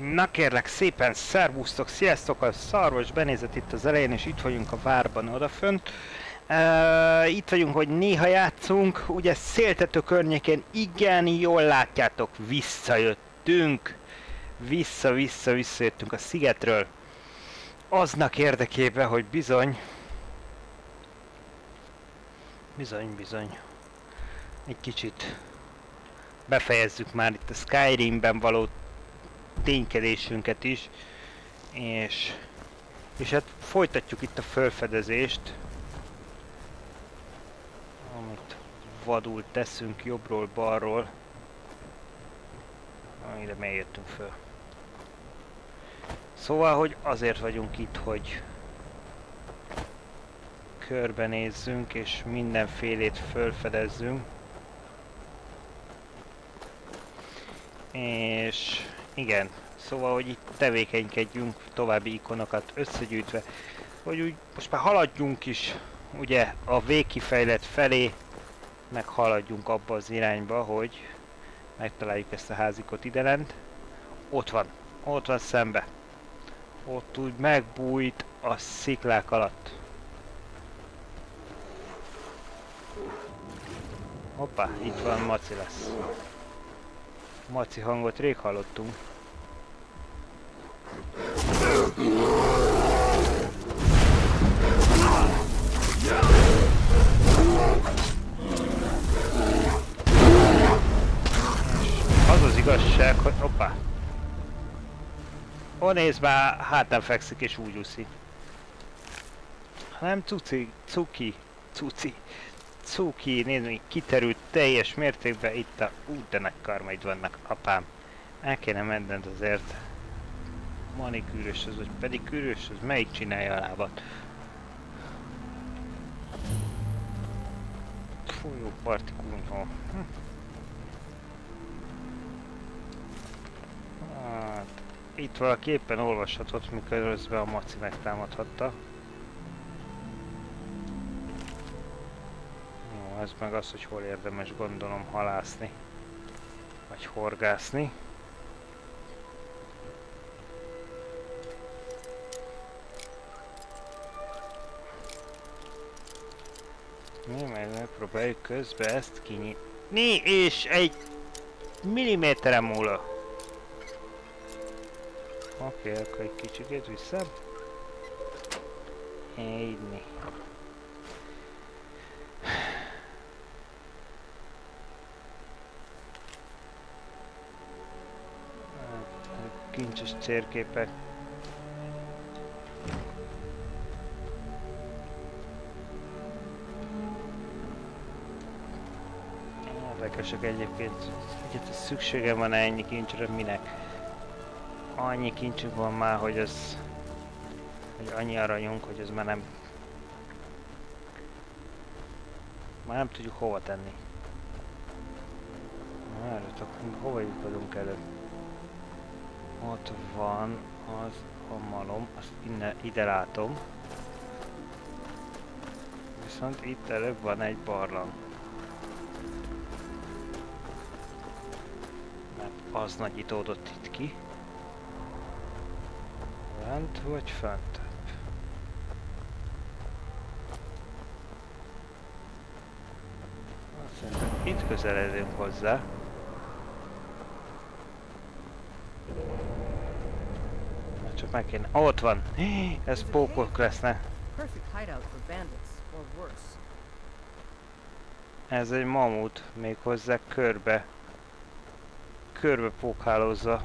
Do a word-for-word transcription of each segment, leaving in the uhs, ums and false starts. Na kérlek szépen, szervusztok, sziasztok, a szarvas benézett itt az elején, és itt vagyunk a várban odafönt. Uh, itt vagyunk, hogy néha játszunk, ugye Széltető környékén, igen, jól látjátok, visszajöttünk. Vissza-vissza visszajöttünk a szigetről. Aznak érdekében, hogy bizony... Bizony, bizony. Egy kicsit befejezzük már itt a Skyrimben való ténykedésünket is, és, és hát folytatjuk itt a felfedezést, amit vadul teszünk jobbról balról, amire megjöttünk föl. Szóval, hogy azért vagyunk itt, hogy körbenézzünk és mindenfélét felfedezzünk, és igen, szóval, hogy itt tevékenykedjünk, további ikonokat összegyűjtve, hogy úgy most már haladjunk is, ugye, a végkifejlet felé, meg haladjunk abba az irányba, hogy megtaláljuk ezt a házikot idelent. Ott van, ott van szembe. Ott úgy megbújt a sziklák alatt. Hoppá, itt van Maci lesz. Maci hangot rég hallottunk. És az az igazság, hogy... Hoppá! Ó, nézd már, hátán fekszik és úgy úszik. Nem cuci, cuki, cuci. Cuki, nézd, hogy kiterült teljes mértékben itt a... Ú, de nagy karmaid vannak, apám. El kéne menned azért. Manikűröshöz, vagy pedikűröshöz, melyik csinálja a lábat? Fú, jó parti kunyhó. Hm. Hát, itt valaki éppen olvashatott, miközben a Maci megtámadhatta. Ez meg az, hogy hol érdemes, gondolom, halászni, vagy horgászni. Mi, majd megpróbáljuk közben ezt kinyitni, és egy milliméteren múlva. Oké, okay, akkor egy kicsit vissza. Így. Kincses térképek. Érdekesek egyébként. Egyébként szükségem van-e ennyi kincsre? Minek? Annyi kincsünk van már, hogy ez... Hogy annyi aranyunk, hogy ez már nem... Már nem tudjuk hova tenni. Mert akkor hova jutunk előbb? Ott van az a malom, azt innen, ide látom. Viszont itt előbb van egy barlang. Mert az nagyítódott itt ki. Lent vagy fent? Szerintem itt közeledünk hozzá. Meg kéne. Ott van! Hí, ez pókok lesznek. Ez egy mamut, méghozzá körbe. Körbe pókhálózza.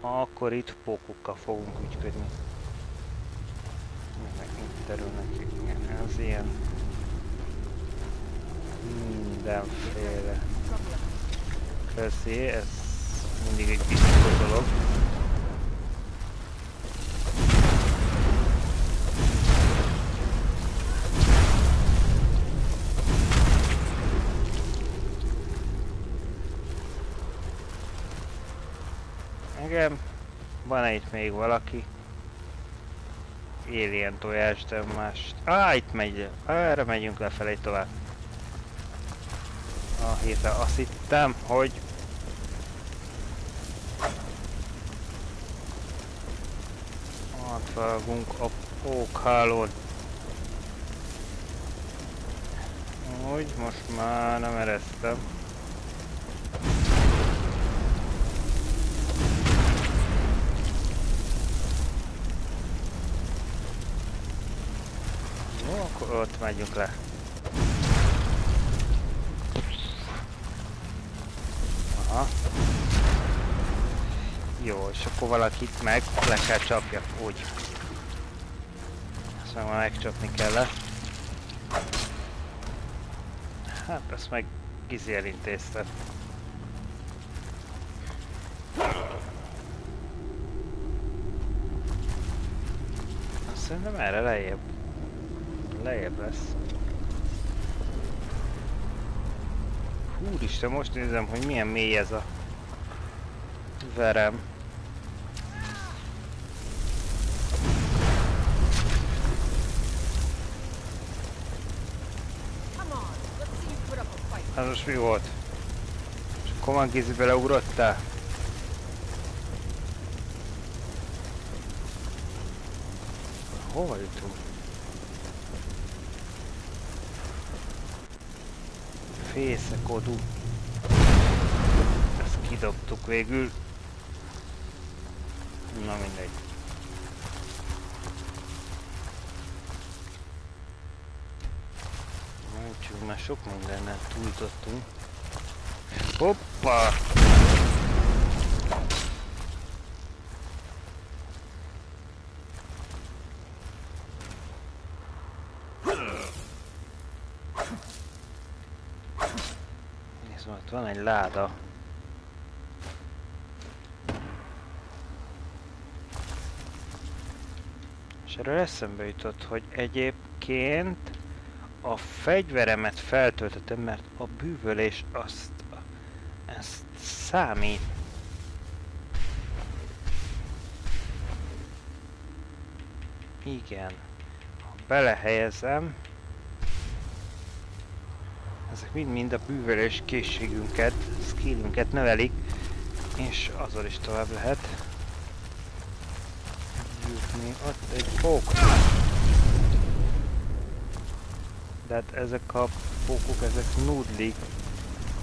Akkor itt pókokkal fogunk ügyködni. Itt terülnek, igen, ez ilyen. Mindenféle. Köszi, ez mindig egy biztos dolog. Van-e itt még valaki? Alien tojás, de más... Á, ah, itt megy! Erre megyünk lefelé tovább. Ah, hirtelen azt hittem, hogy... vágunk a pókhálón. Úgy, most már nem eresztem. Jó, akkor ott megyünk le. Aha. Jó, és akkor valakit meg le kell csapja, úgy. Aztán már megcsapni kell le. Hát ezt meg Gizi elintézte. Azt szerintem erre lejjebb. Lejjebb lesz. Úristen, most nézem, hogy milyen mély ez a verem. Hát most mi volt? És akkor már Gizi beleugrottál? Hova jutunk? Fészekodú. Ezt kidobtuk végül. Na mindegy. Úgyhogy már sok mindennel túltottunk. Hoppá! Nézd meg, ott van egy láda. És erről eszembe jutott, hogy egyébként a fegyveremet feltöltöttem, mert a bűvölés azt, ezt számít. Igen, ha belehelyezem, ezek mind-mind a bűvölés készségünket, skillünket növelik, és azzal is tovább lehet jutni. Ott egy pók. De hát ezek a pókok, ezek nudlik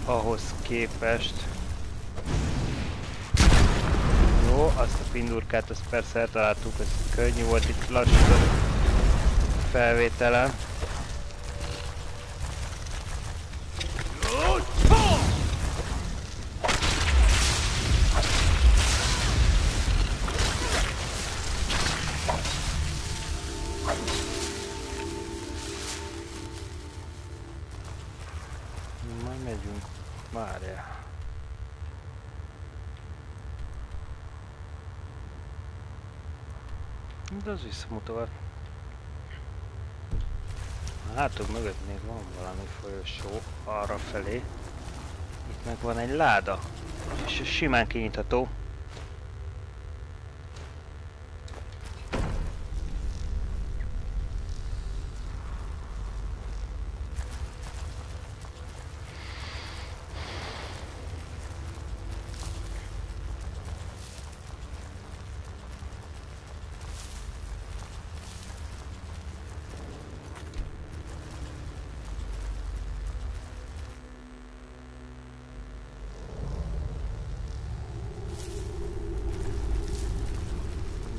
ahhoz képest. Jó, azt a pindurkát, azt persze eltaláltuk, ez könnyű volt itt lassítani felvételen. De az visszamutogat. A hátul mögött még van valami folyosó arra felé. Itt meg van egy láda, és ez simán kinyitható.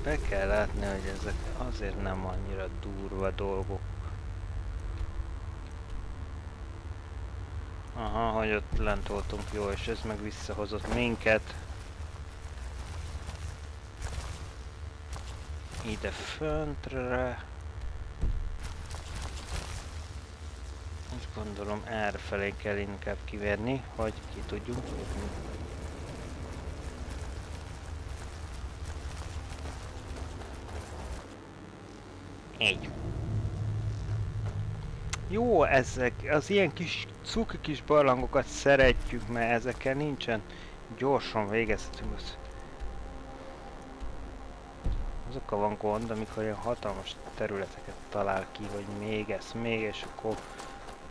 Be kell látni, hogy ezek azért nem annyira durva dolgok. Aha, hogy ott lent voltunk, jó, és ez meg visszahozott minket. Ide föntre. Úgy gondolom errefelé kell inkább kiverni, hogy ki tudjunk jutni. Így. Jó, ezek az ilyen kis cuki kis barlangokat szeretjük, mert ezeken nincsen gyorsan végezhetünk. Azokkal van gond, amikor ilyen hatalmas területeket talál ki, hogy még ez, még, és akkor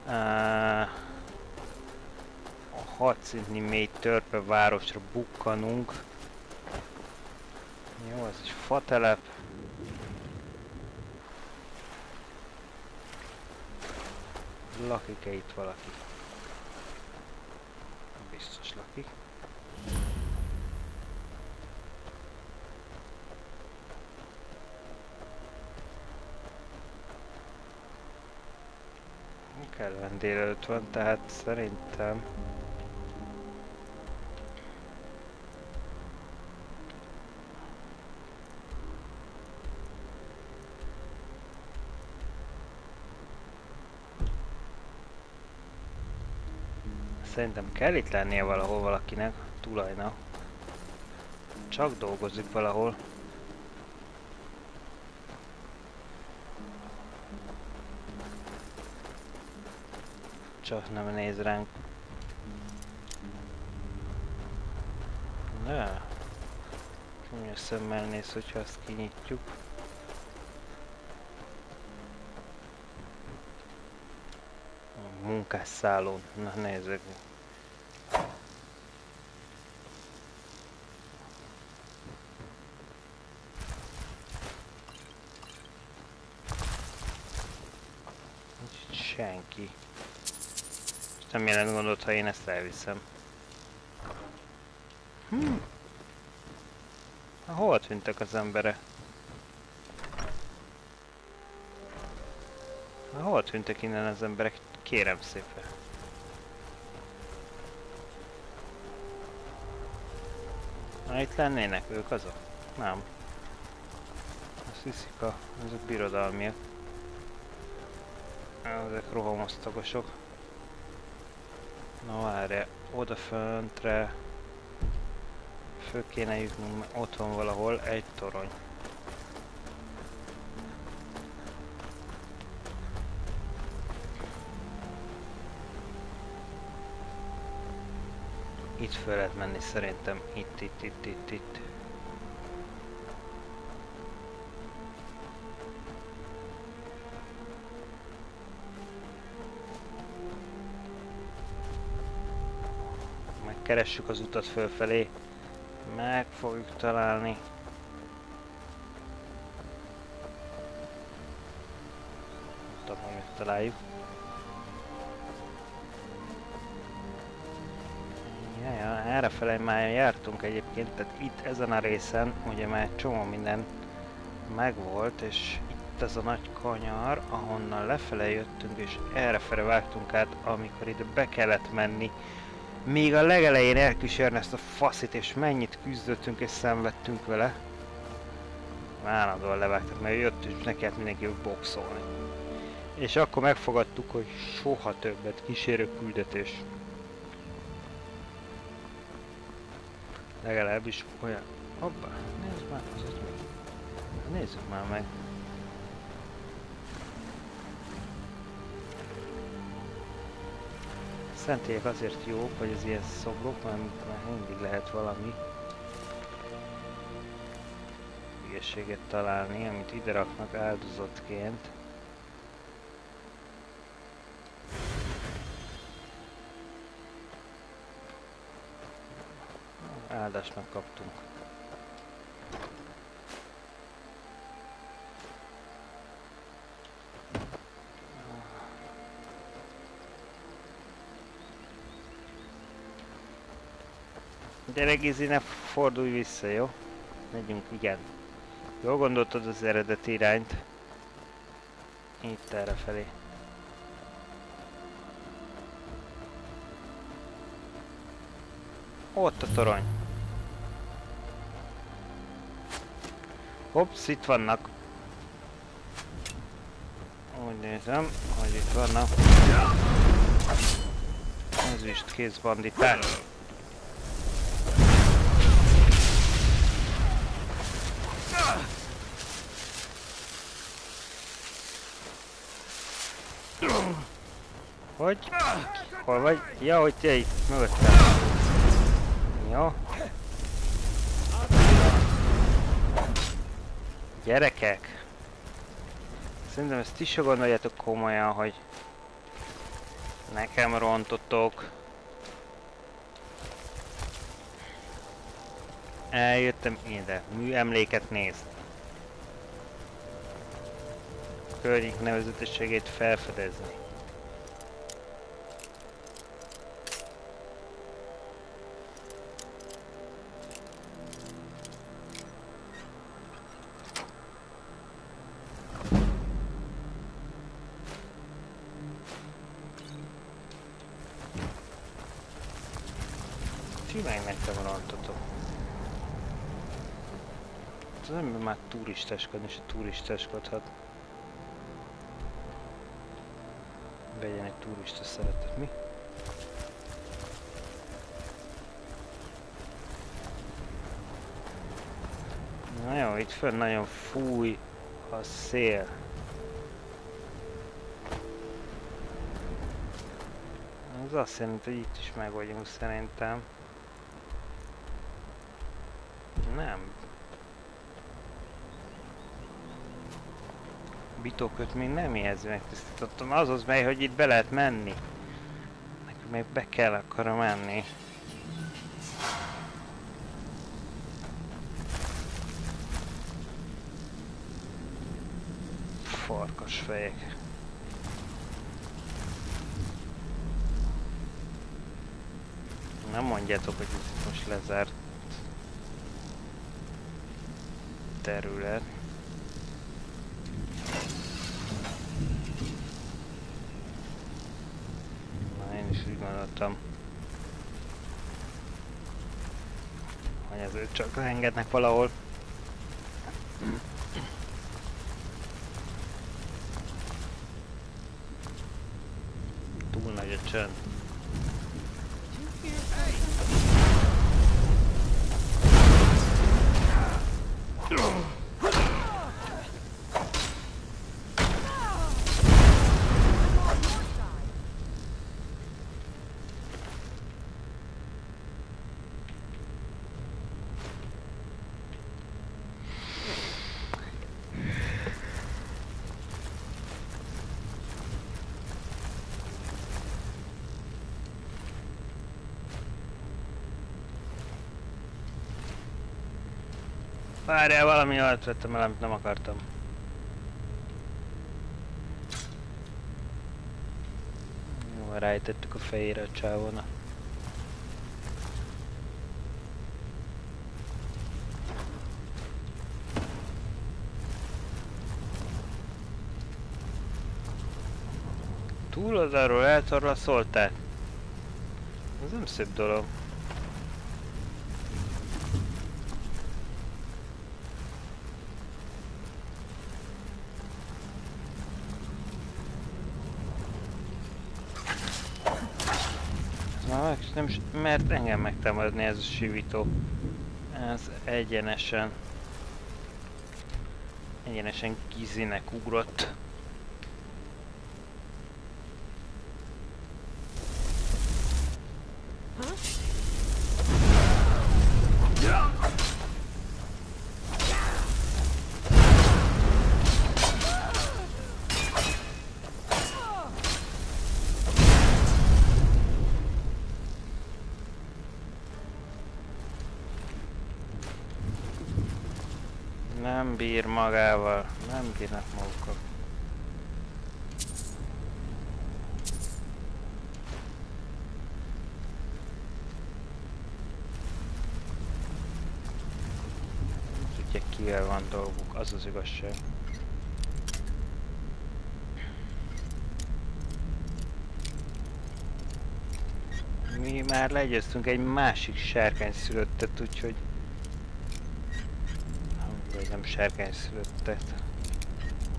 á, a hat szintnyi mély törpe városra bukkanunk. Jó, ez is fa telep. Lakik-e itt valaki? Biztos lakik. Kellően délelőtt van, tehát szerintem... Szerintem kell itt lennie valahol valakinek, tulajnak. Csak dolgozik valahol. Csak nem néz ránk. Na, könnyű szemmel néz, hogyha azt kinyitjuk. A munkásszállón, na nézzük. Nincs senki. Nem jelent gondot, ha én ezt elviszem. Hm. Hova tűntek az emberek? Hova tűntek innen az emberek? Kérem szépen. Na, itt lennének ők azok? Nem. Azt hiszik a... azok birodalmiak. Ezek rohamosztagosok. Na várja, odaföntre föl kéne jutnunk, ott van valahol egy torony. Itt föl lehet menni szerintem, itt, itt, itt, itt, itt. Keressük az utat fölfelé, meg fogjuk találni. Nem tudom, hogy megtaláljuk. Ja, ja, errefele már jártunk egyébként, tehát itt ezen a részen ugye már csomó minden megvolt, és itt ez a nagy kanyar, ahonnan lefele jöttünk, és errefele vágtunk át, amikor ide be kellett menni. Még a legelején elkísérni ezt a faszit, és mennyit küzdöttünk és szenvedtünk vele. Állandóan levágtak, mert jött és neki hát mindenki boxolni. És akkor megfogadtuk, hogy soha többet kísérő küldetés. Legalábbis olyan... Hoppá, nézd már, az ott még. Nézzük már meg. A szentélyek azért jók, hogy az ilyen szobrok, mert mindig lehet valami ügyességet találni, amit ide raknak áldozatként. Áldásnak kaptunk. Gyere Gizi, ne fordulj vissza, jó? Megyünk, igen. Jól gondoltad az eredeti irányt. Itt errefelé. Ott a torony. Hopsz, itt vannak. Úgy nézem, hogy itt vannak. Ez is kézbanditár. Hogy? Hol vagy? Ja, hogy te itt mögöttem. Jó. Gyerekek! Szerintem ezt is se gondoljátok komolyan, hogy nekem rontotok. Eljöttem ide. Műemléket nézni. Környék nevezetességét felfedezni. megmentem a rantotok. Nem már turistáskodni, és turistáskodhat. Vegyen egy turista szeretet, mi? Na jó, itt fönn nagyon fúj a szél. Ez azt jelenti, hogy itt is meg vagyunk szerintem. Nem. Bitóköt még nem érzi megtisztítottam. Az az mely, hogy itt be lehet menni. Nekünk még be kell akarom menni. Farkasfejek. Nem mondjátok, hogy ez most lezárt terület. Na, én is úgy gondoltam, hogy ezért csak engednek valahol. Túl nagy a csönd. Várjál, valami alatt vettem el, amit nem akartam. Jó, rájtettük a fejére a csávónak. Túl az arról eltorla szóltál. Ez nem szép dolog. Nem is mert engem megtámadni ez a sivító. Ez egyenesen... Egyenesen Gizinek ugrott. Nem bír magával, nem bírnak magukkal. Nem tudják, kivel van dolguk, az az igazság. Mi már legyőztünk egy másik sárkány szülöttet, úgyhogy... Nem sárkány szülöttet,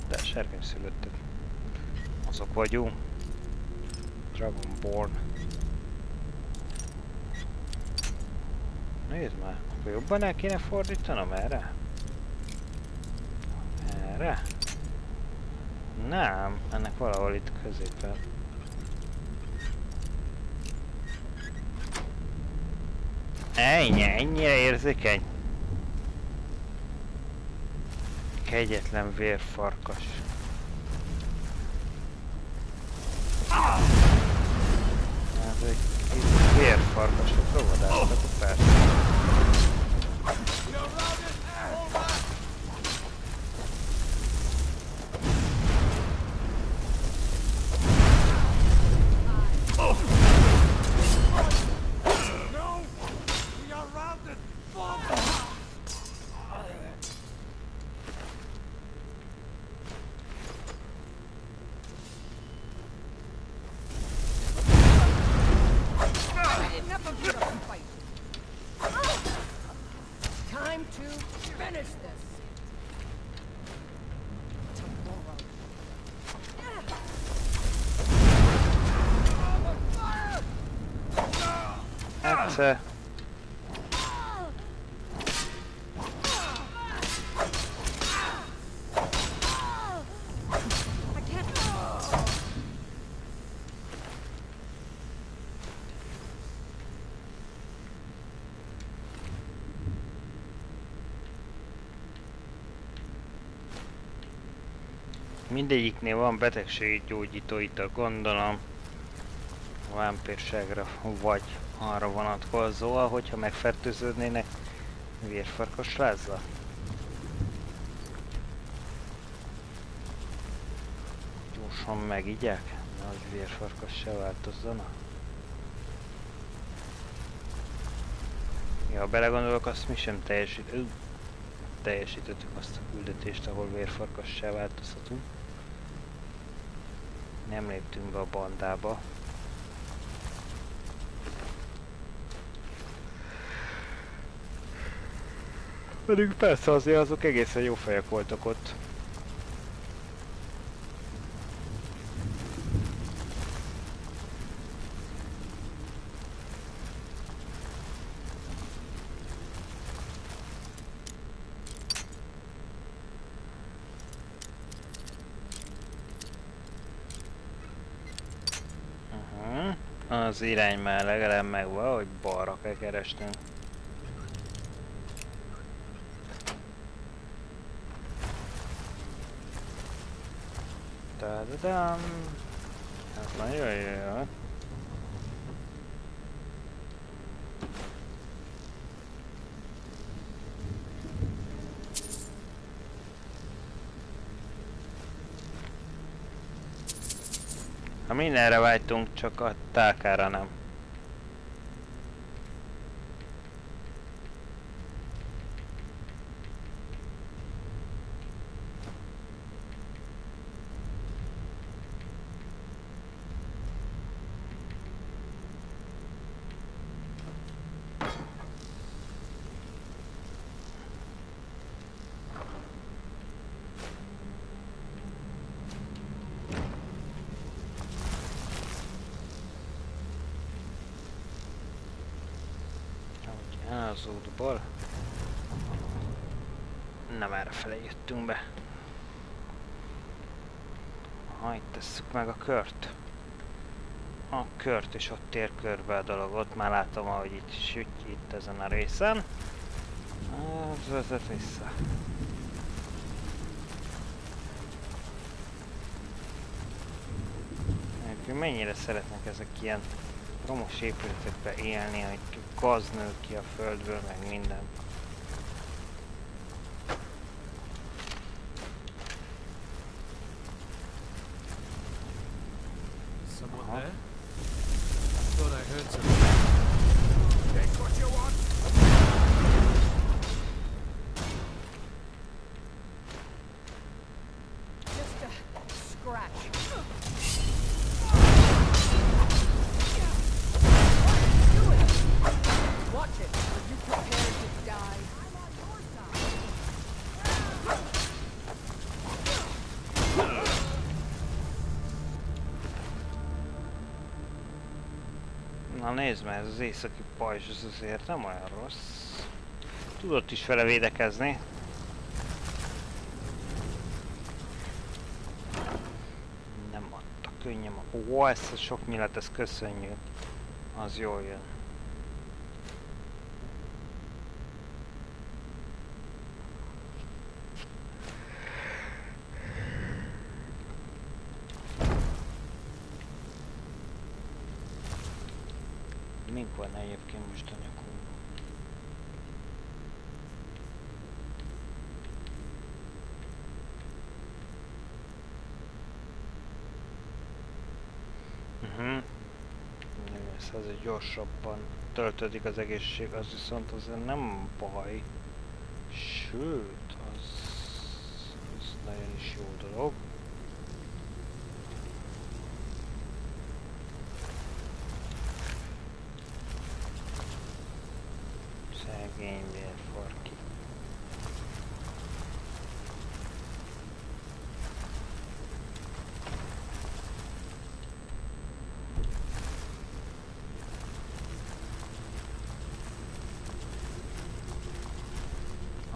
de sárkány szülöttet. Azok vagyunk. Dragonborn. Nézd már, akkor jobban el kéne fordítanom erre? Erre? Nem, ennek valahol itt középen. Ennyi, ennyire érzékeny. Kegyetlen vérfarkas. Ez egy vérfarkasok rovadásznak a persze. that uh, mindegyiknél van betegséggyógyító ital, gondolom vámpírságra vagy arra vonatkozóan, hogyha megfertőződnének vérfarkas lázzal. Gyorsan megigyek, hogy vérfarkas se változzon. Ja, ha belegondolok, azt mi sem teljesít. Ö, teljesítettük azt a küldetést, ahol vérfarkas se változhatunk. Nem léptünk be a bandába. Pedig persze azért azok egészen jó fejek voltak ott. Uh-huh. Az irány már legalább megvan, hogy balra kell keresnünk. Tadadám! Hát nagyon jó. Ha mindenre vágytunk, csak a tálkára nem. Az útból. Nem errefele jöttünk be. Ha itt tesszük meg a kört. A kört, és ott tér körbe a dolog. Ott már látom, ahogy itt süt itt ezen a részen. Az vezet vissza. Mennyire szeretnek ezek ilyen romos épületekbe élni, hogy gaz nő ki a földből, meg minden. Nézd már, ez az északi pajzs, ez azért nem olyan rossz. Tudott is vele védekezni. Nem adta könnyen. Ó, ez a sok nyilat, ez köszönjük. Az jól jön. Gyorsabban töltődik az egészség, az viszont azért nem baj, sőt, az, az nagyon is jó dolog. Szegény vérfarki.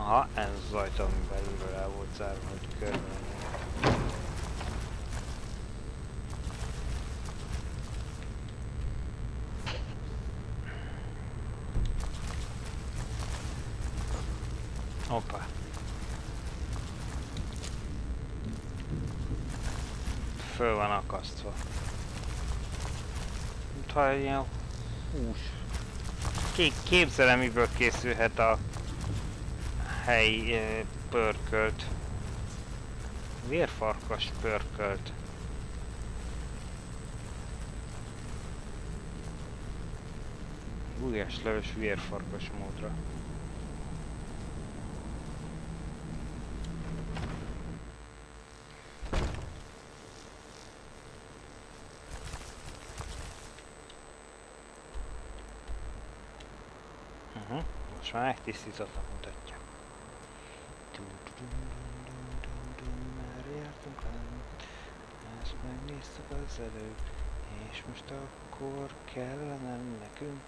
Aha, ez az ajtón belülről el volt zárva, hogy körben. Hoppá. Föl van akasztva. Mintha egy ilyen hús. Kék, képzelem, miből készülhet a helyi eh, pörkölt. Vérfarkas pörkölt. Gulyáslevés vérfarkas módra. Most már megtisztítottan mutatja. Már jártunk, ezt megnéztük az előbb. És most akkor kellene nekünk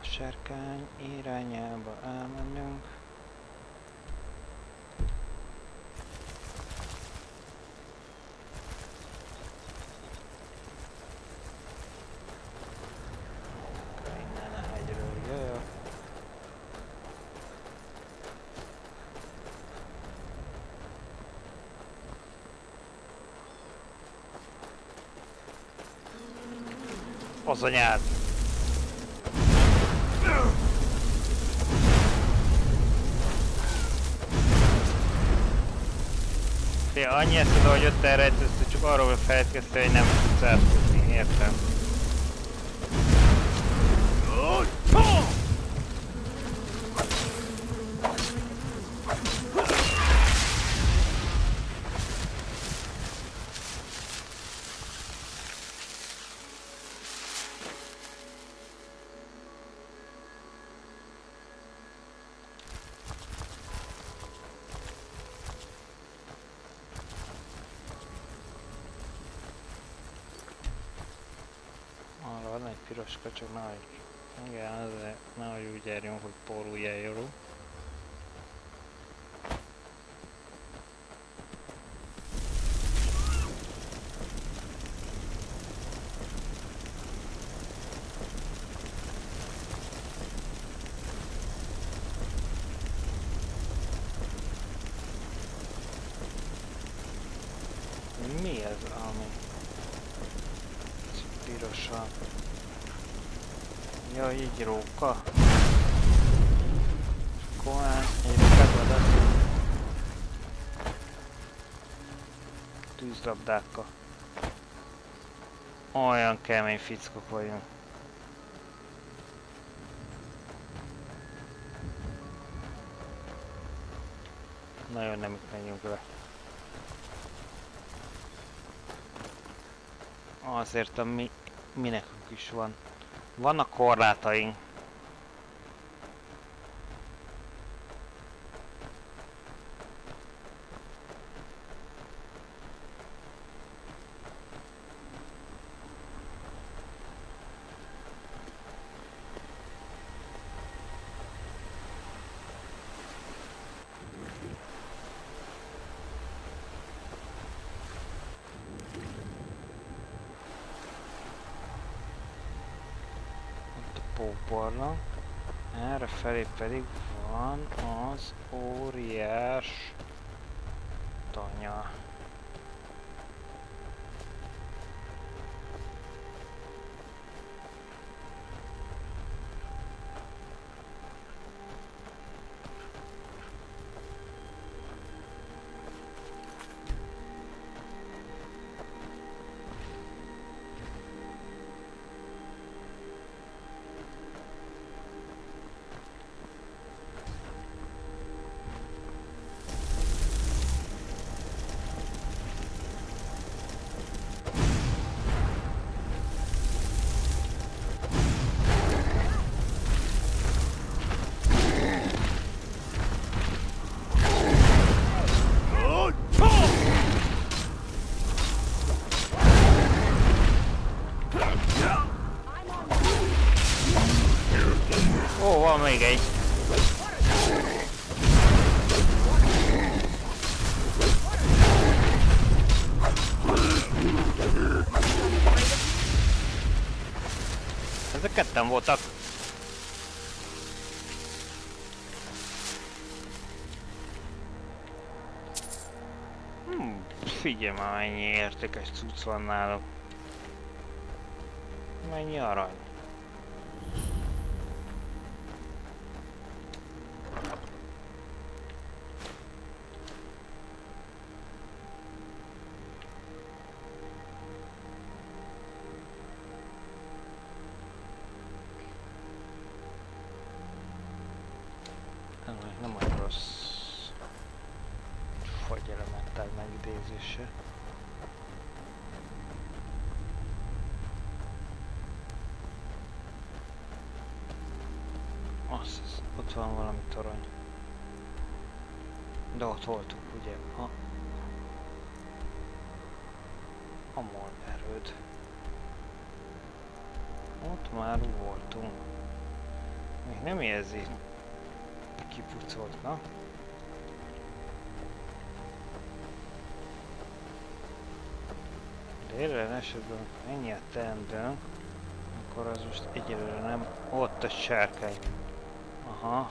a sárkány irányába elmennünk. Az anyád! Fél, annyi eszed, ahogy ott elrejtőztél, csak arról felejtkeztél, hogy nem tudsz elfutni, értem? Csak nagy. Igen, azért nehogy úgy járjon, hogy pórulj eljáró. Mi ez, ami pirosan? Jaj, egy róka. Korán egy rókát vadat. Tűzlabdákkal. Olyan kemény fickok vagyunk. Nagyon nem itt menjünk le. Azért a mi, mi nekünk is van. Vannak korlátaink. Erre felé pedig van az óriás tanya. Ó, van még egy. Ezek ketten voltak. Hmm, figyelj már, mennyi értékes cucc van náluk. Mennyi arany. Ott van valami torony. De ott voltunk, ugye? A... a molderőd. Ott már voltunk. Még nem érzi kipucoltnak. De érlen esetben ennyi a teendőnk, akkor az most egyelőre nem. Ott a sárkány. Aha.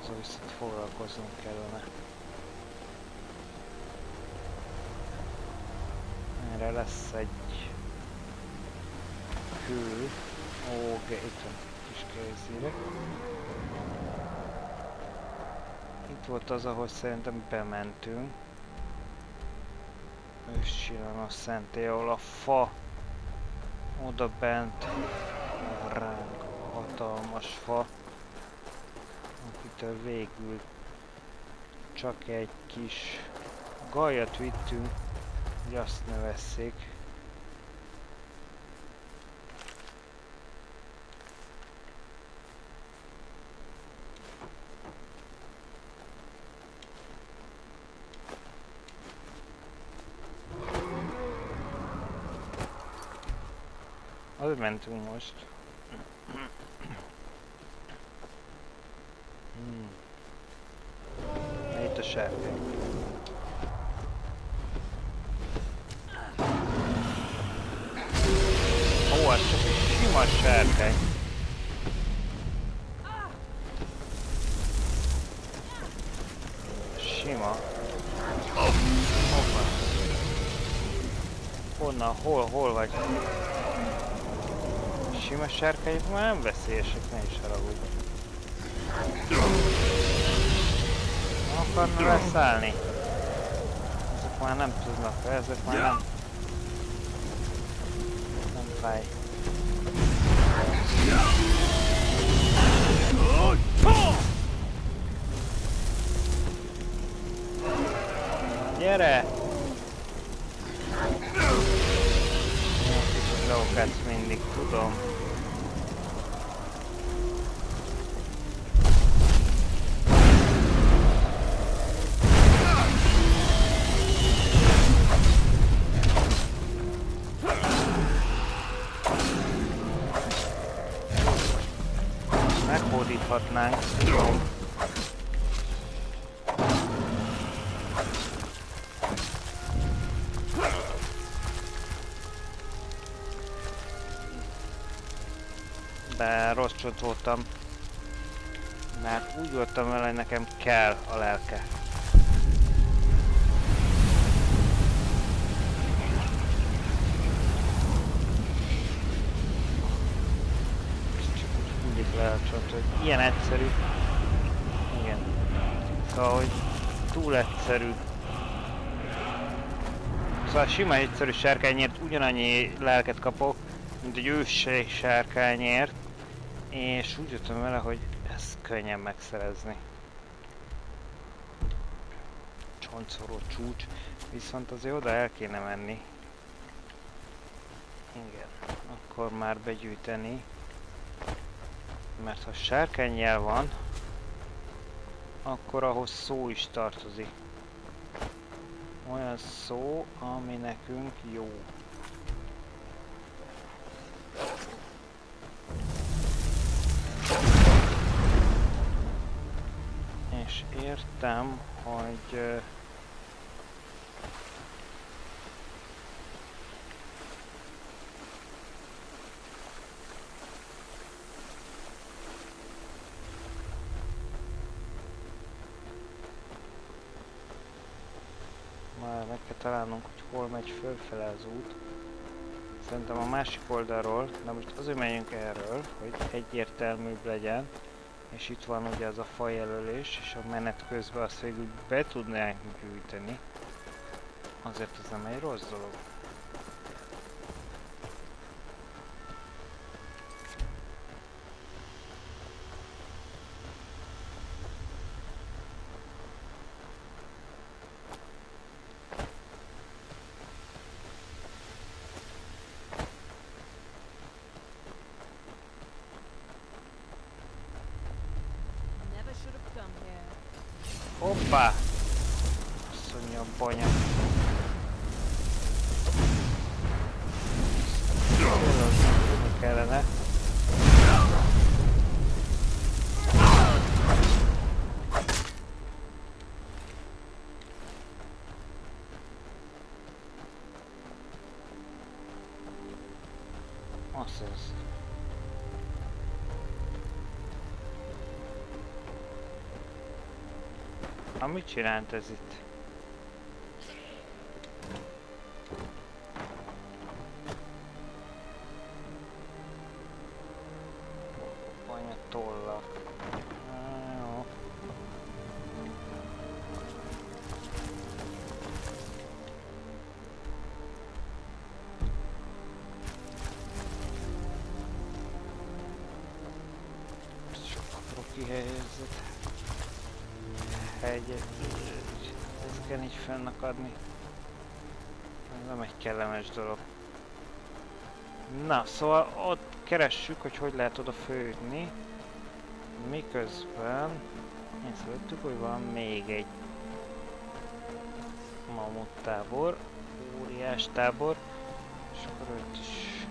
Azzal viszont foglalkoznunk kellene. Erre lesz egy kő. Ó, oké, itt van a kis kézire. Itt volt az, ahogy szerintem bementünk. Őscsillanos szentély, ahol a fa oda bent ránk a hatalmas fa, akitől végül csak egy kis gajat vittünk, hogy azt ne vesszék. Mentünk most. Hmm. Itt a sárkány. Ó, ez csak egy sima sárkány. Sima. Hoppa. Honnan, hol, hol vagy? Sima sárkányok már nem veszélyesek, ne is haragudj. Nem akarna leszállni. Ezek már nem tudnak, ezek már nem... nem fáj. Gyere! Kicsit leokádsz mindig, tudom. Meghódíthatnánk. De rossz csont voltam. Mert úgy voltam vele, hogy nekem kell a lelke. Hogy ilyen egyszerű. Igen. Szóval, hogy túl egyszerű. Szóval sima egyszerű sárkányért ugyanannyi lelket kapok, mint egy ősség sárkányért. És úgy jöttem vele, hogy ezt könnyen megszerezni. Csontszoró csúcs. Viszont azért oda el kéne menni. Igen. Akkor már begyűjteni. Mert ha sárkánnyel van, akkor ahhoz szó is tartozik. Olyan szó, ami nekünk jó. És értem, hogy meg kell találnunk, hogy hol megy fölfele az út. Szerintem a másik oldalról, de most azért menjünk erről, hogy egyértelműbb legyen. És itt van ugye az a fajelölés, és a menet közben azt végül be tudnánk gyűjteni. Azért ez nem egy rossz dolog. Hoppá! Asszonyom, banya! Jövőzni kellene. Azt hisz. Na, mit csinált ez itt? Anya tolla. Jó. Csak akkor kihelyezzet. Egyet, ezt kell így fennakadni. Ez nem egy kellemes dolog. Na, szóval ott keressük, hogy hogy lehet oda főjutni. Miközben ezt vettük, hogy van még egy mamut tábor, óriás tábor, és akkor őt is,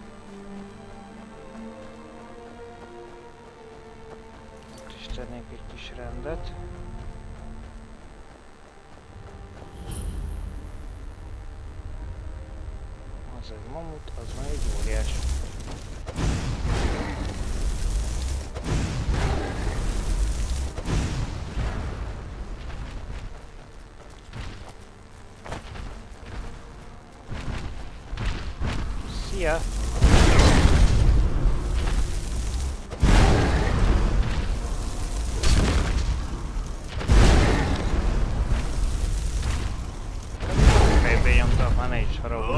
ott is tennék egy kis rendet. Az egy mamut, az már egy óriás. Szia! Fejbe nyomtam, már ne is haragudj.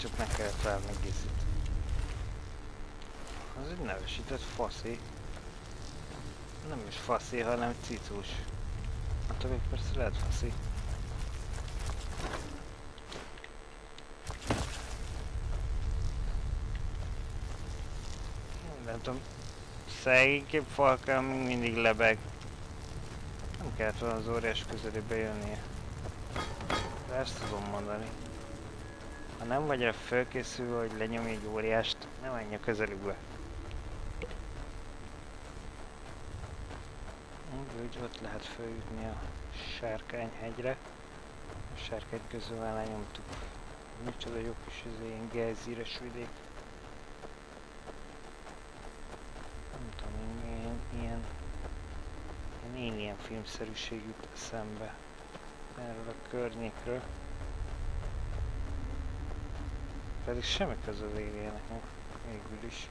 Csak meg kell találni egész itt. Az egy nevesített faszi. Nem is faszi, hanem cicus. Attól még persze lehet faszi. Nem tudom, szegényképp falkám mindig lebeg. Nem kellett volna az óriás közelébe jönnie. De ezt tudom mondani. Ha nem vagy rá fölkészülve, hogy lenyomj egy óriást, nem menj a közelükbe. Úgy, ott lehet följutni a sárkányhegyre. A sárkány közül már lenyomtuk. Micsoda jó kis az ilyen gejzíres vidék. Nem tudom, ilyen, ilyen, ilyen, ilyen filmszerűség jut eszembe erről a környékről. Pedig semmi köze az éljenek, végül is.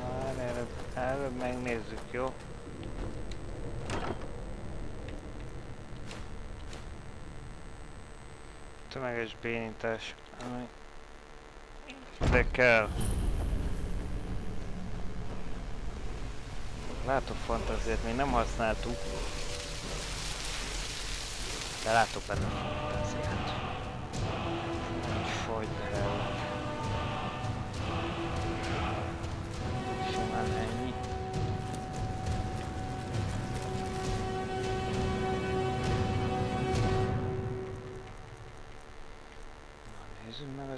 Már előbb, előbb megnézzük, jó? Tömeges bénítás, ami ide kell. Látok fantáziát, még nem használtuk, de látok benne fantáziát. Fogy el.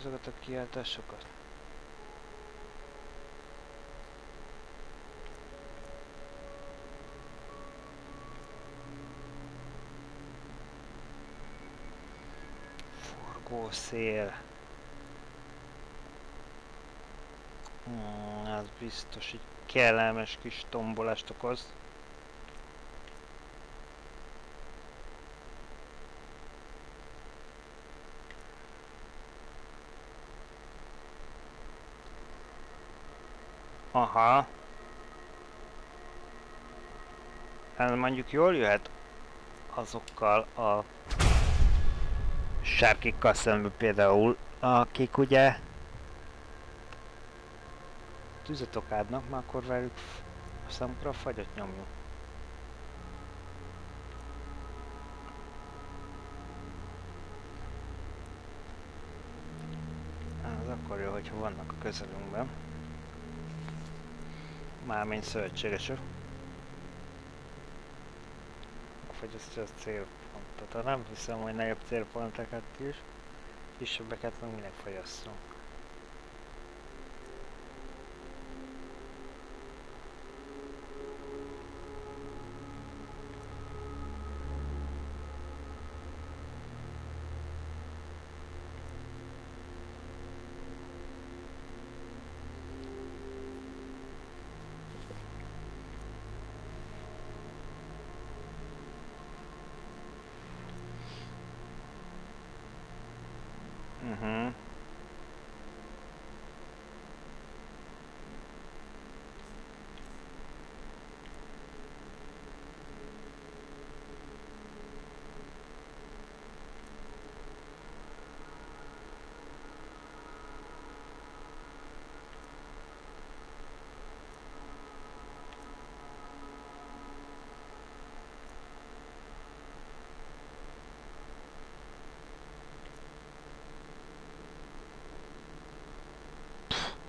azokat a kiáltásokat. Forgó szél. Hmm, az biztos, hogy kellemes kis tombolást okoz. Aha. Hát mondjuk jól jöhet azokkal a sárkikkal szemben például, akik ugye tüzet okádnak, már akkor velük a számukra a fagyot nyomjuk. Az akkor jó, hogyha vannak a közelünkben. Mármint szövetségesek. Fogyasztja a célpontot. Ha nem hiszem, hogy nagyobb célpontokat is, kisebbeket meg minek fogyasszunk.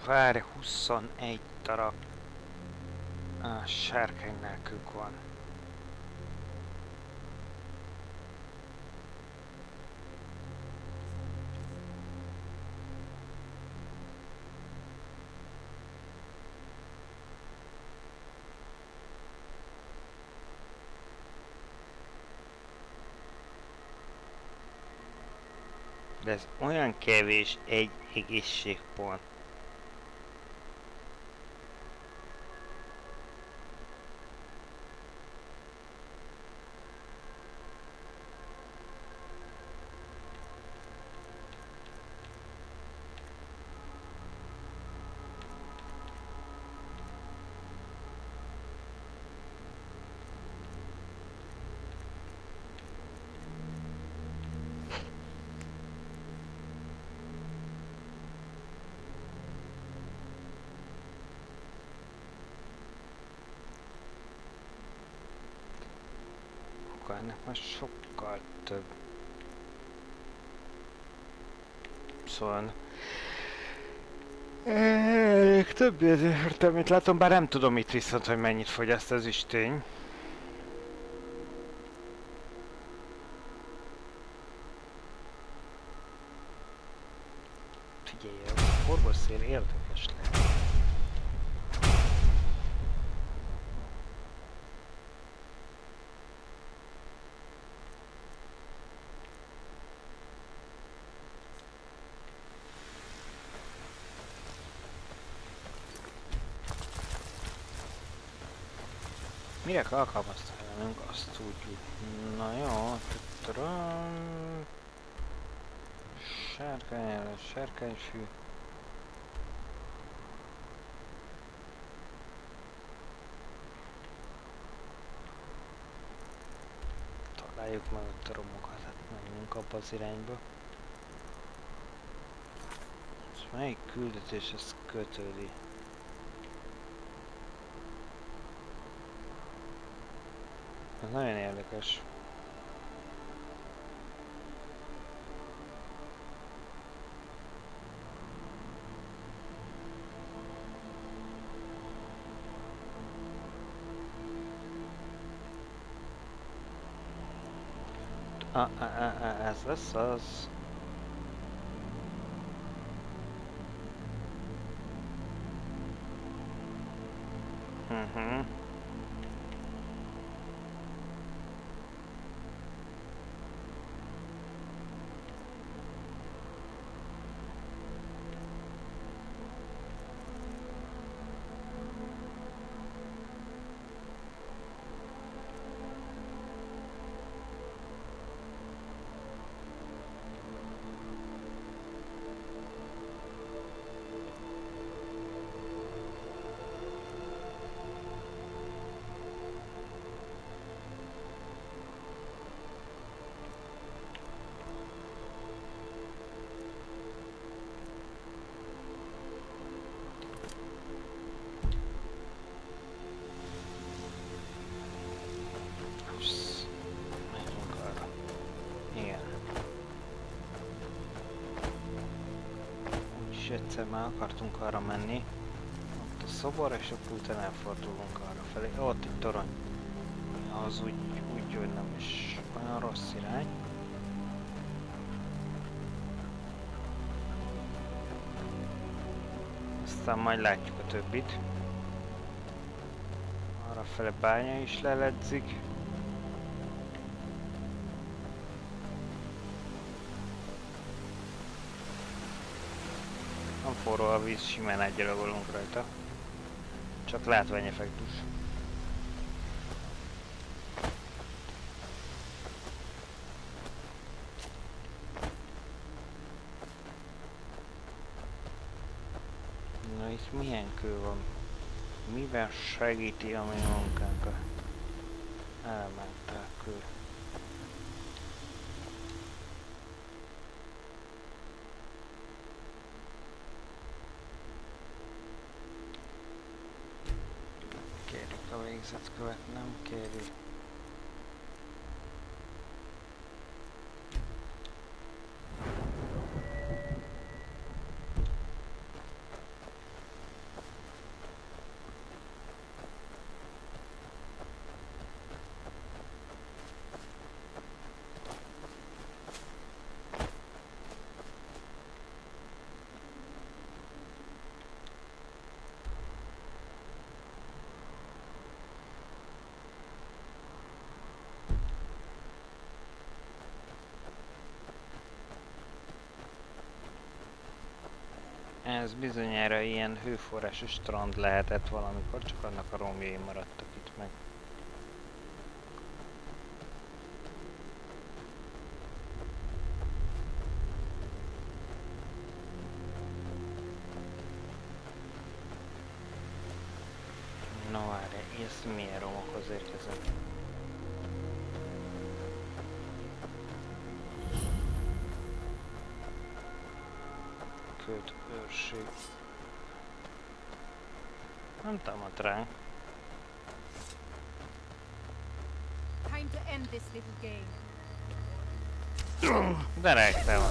Várj, huszonegy darab a sárkány nélkük van. De ez olyan kevés egy egészségpont. Ennek már sokkal több. Szóval elég több értelmét látom, bár nem tudom itt viszont, hogy mennyit fogyaszt, ez is tény. Figyelj, a forgószél érdekes lehet. Mire kell alkalmaztanunk, azt tudjuk. Na jó, tudtam. Sárkány, sárkányfű. Találjuk meg a romokat, hát menjünk abba az irányba. Ez melyik küldetéshez kötődik? Ez nagyon érdekes. Ah, ah, ah, ez lesz az. Mm-hmm. És egyszer már akartunk arra menni, ott a szobor, és akkor utána elfordulunk arra felé. Ott egy torony, az úgy, úgy hogy nem is olyan rossz irány. Aztán majd látjuk a többit. Arra fele bánya is leledzik. Forró a víz, simán egyalagolunk rajta. Csak látványeffektus. Na itt milyen kő van? Miben segíti a mi munkánkat? Elment a kő. Végzetkövet nem kéri. Ez bizonyára ilyen hőforrásos strand lehetett valamikor, csak annak a romjai maradtak itt meg. Na várj, ezt milyen romokhoz érkezett? Költ őrség. Nem támadt rá. Derekte van.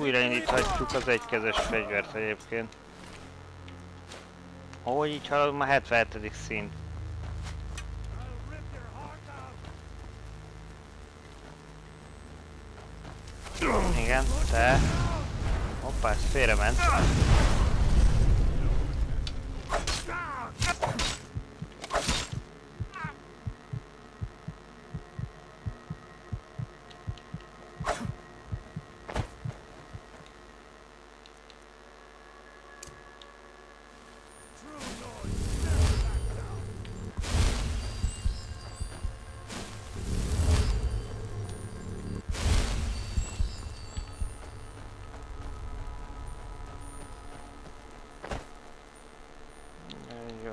Újraindíthatjuk az egykezes fegyvert egyébként. Ahogy így halad, már hetvenhetedik szint. Igen, te. Hoppá, ez félrement.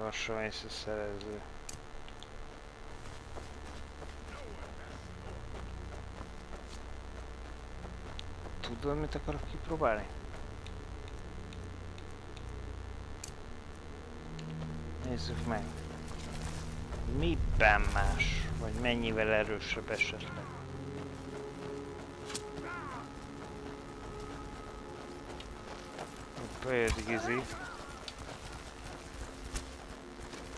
lassan visszaszerező. Tudod, mit akarok kipróbálni? Nézzük meg. Miben más? Vagy mennyivel erősebb esetleg? Bejött Gizi.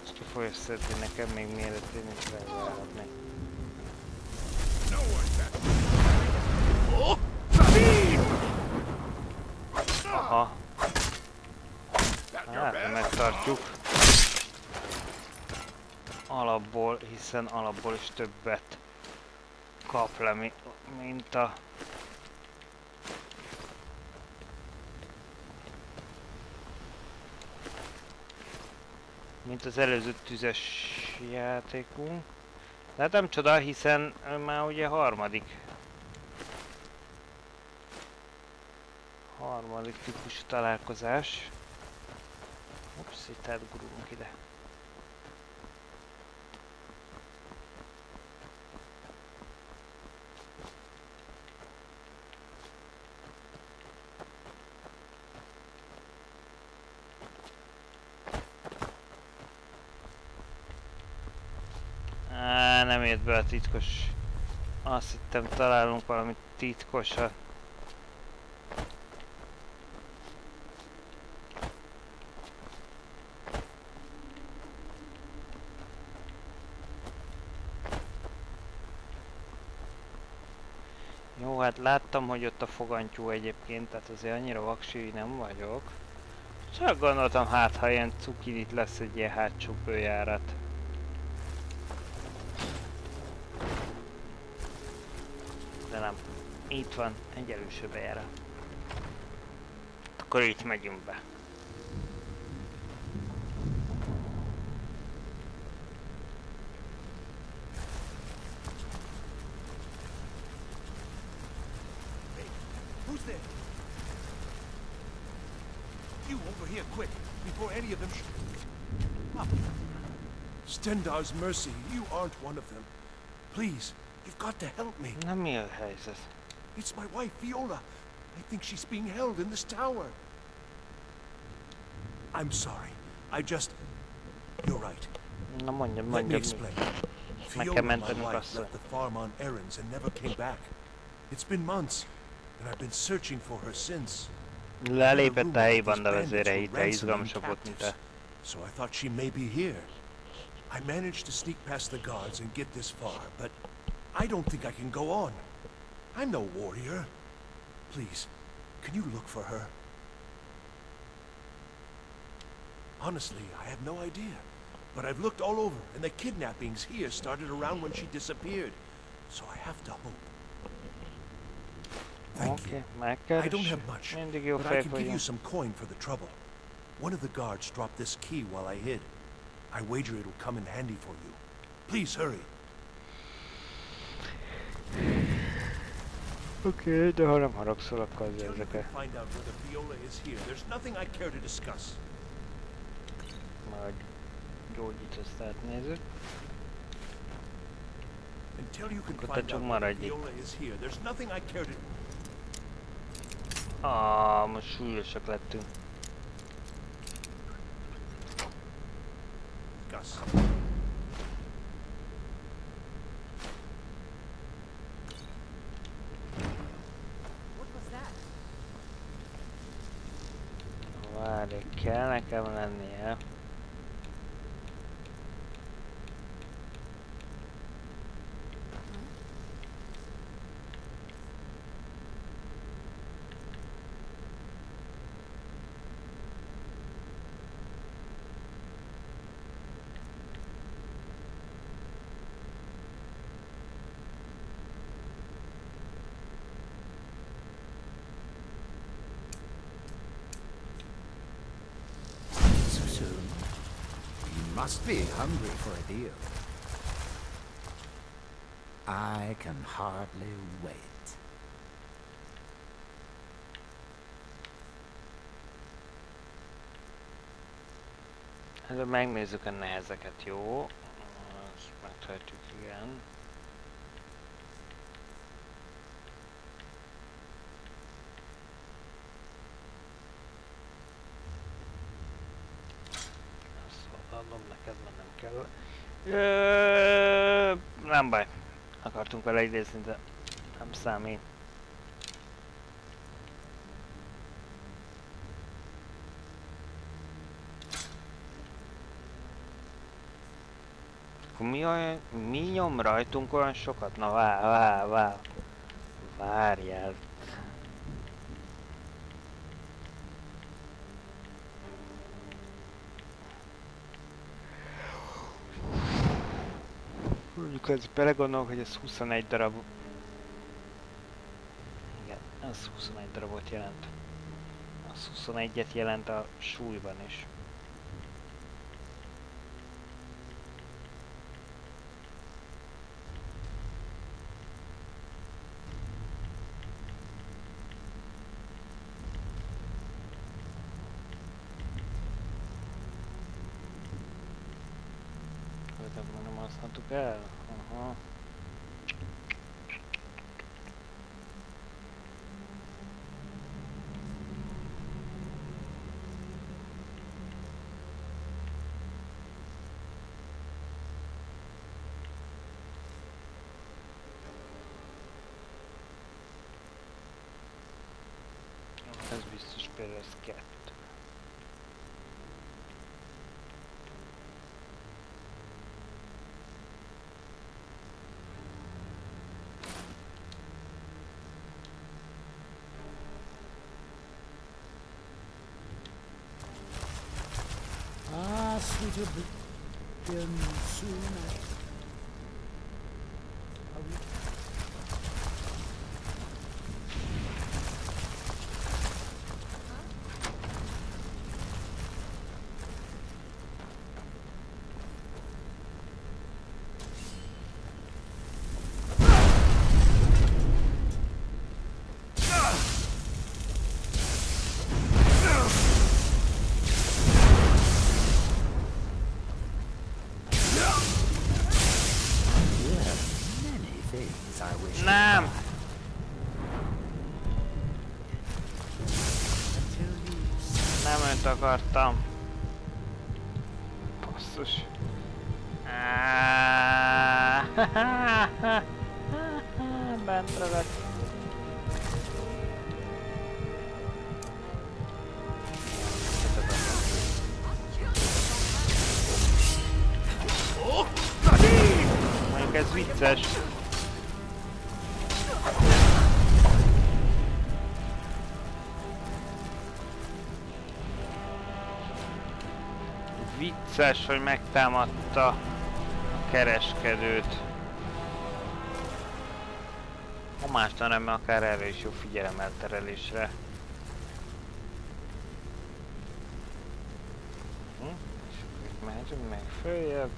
Ezt ki fogja szedni nekem még mielőtt én is felvállatnék. Aha. Hát, megtartjuk. Alapból, hiszen alapból is többet kap le, mint a... mint az előző tüzes játékunk. De hát nem csoda, hiszen már ugye harmadik. Harmadik típusú találkozás. Ups, itt átgurulunk ide. Ért be a titkos. Azt hittem, találunk valami titkosat. Jó, hát láttam, hogy ott a fogantyú egyébként, tehát azért annyira vaksi nem vagyok. Csak gondoltam, hát ha ilyen cukinit lesz egy ilyen hátsó bőjárat. Itt van egy előső bejárat. Akkor itt megyünk be. Stendar's mercy, you aren't one of them. Please, you've got to help me. Nem mi a helyzet? It's my wife, Viola. I think she's being held in this tower. I'm sorry. I just... You're right. No, no, no, Let me explain. No, no. Viola, my wife, left the farm on errands and never came back. It's been months, and I've been searching for her since. Lelépett a helybanna vezéreite, izgalmasabb volt, mint te. So I thought she may be here. I managed to sneak past the guards and get this far, but I don't think I can go on. I'm no warrior. Please, can you look for her? Honestly, I have no idea. But I've looked all over, and the kidnappings here started around when she disappeared. So I have to hope. Thank okay, you. I don't have much, but I can give you some coin for the trouble. One of the guards dropped this key while I hid. I wager it'll come in handy for you. Please hurry. Oké, okay, de ha nem haragszol, akkor az ezeket. Majd gyógyítasz, tehát nézzük. Akkor te csak maradj itt. Aaa, most súlyosak lettünk. Kell nekem lennie. Must be hungry for a deal. I can hardly wait. Előbb megnézzük a nehezeket, jó? Ezt megtartjuk, igen. Azt adom neked, mert nem kell. Ö, nem baj. Akartunk vele idézni, de nem számít. Mi, olyan, mi nyom rajtunk olyan sokat? Na vá, vá, vá. Várjál. Mondjuk ezt belegondolok, hogy ez huszonegy darab. Igen, ez huszonegy darabot jelent. Az huszonegyet jelent a súlyban is. Soon akartam. Basszus. Bent rövet. Mondjuk ez vicces. Vicces, hogy megtámadta a kereskedőt. Ha más nem, akár erre is jó figyelemelterelésre. Hm? És akkor itt mehetünk meg följebb.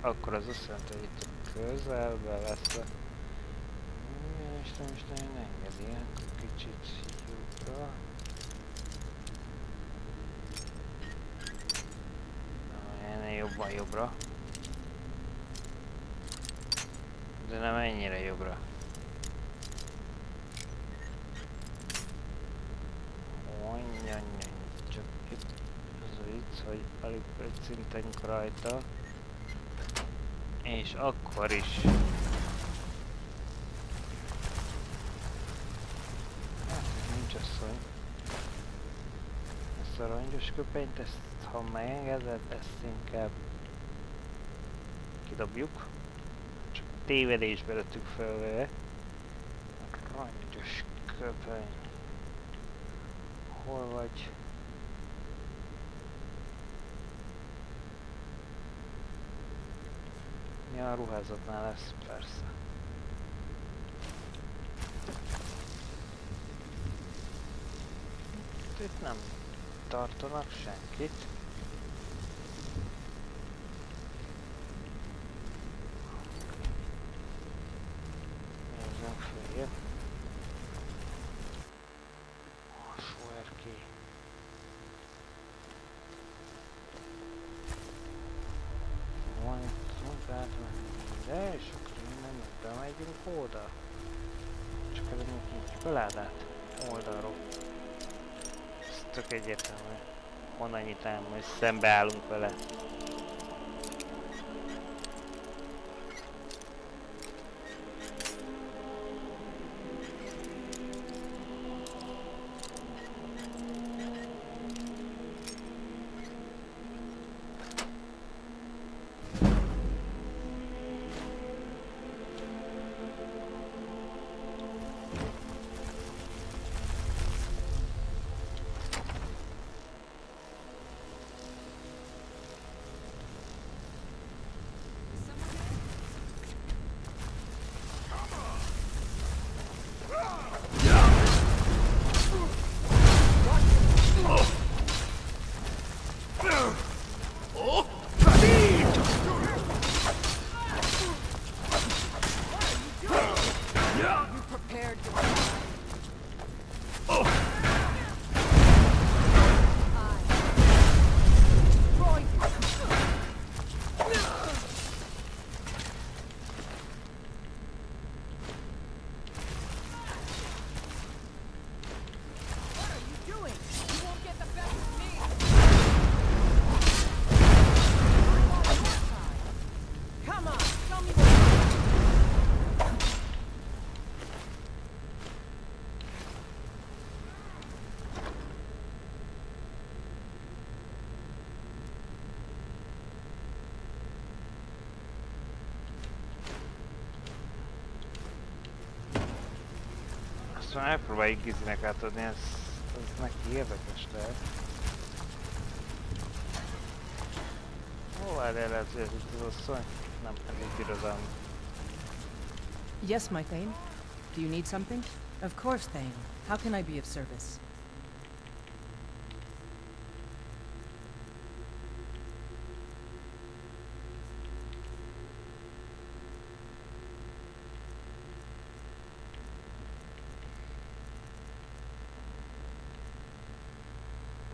Akkor az azt jelenti, hogy itt a közelbe lesz a... Isten, Isten, ne engedi ilyen kicsit jobbra. Ennél jobban jobbra. De nem ennyire jobbra. Olyan, csak itt az a vicc, hogy alig egy szinten rajta. És akkor is. Hát, nincs asszony. Ezt a rongyos köpenyt, ezt ha megengeded, ezt inkább kidobjuk. Csak tévedésbe vettük fel vele. Rajtos köpeny. Hol vagy? Milyen ruházatnál lesz? Persze. Itt nem tartanak senkit. Tök egyértelmű, honnan nyitámon, hogy szembeállunk vele. Most már elpróbáljuk Gizinek átadni, ez, ez neki érdekes lehet. Hol várj el, lehet, hogy ez itt az asszony? Nem, ez egy irodalmi. Yes, my Thane. Do you need something? Of course, Thane. How can I be of service?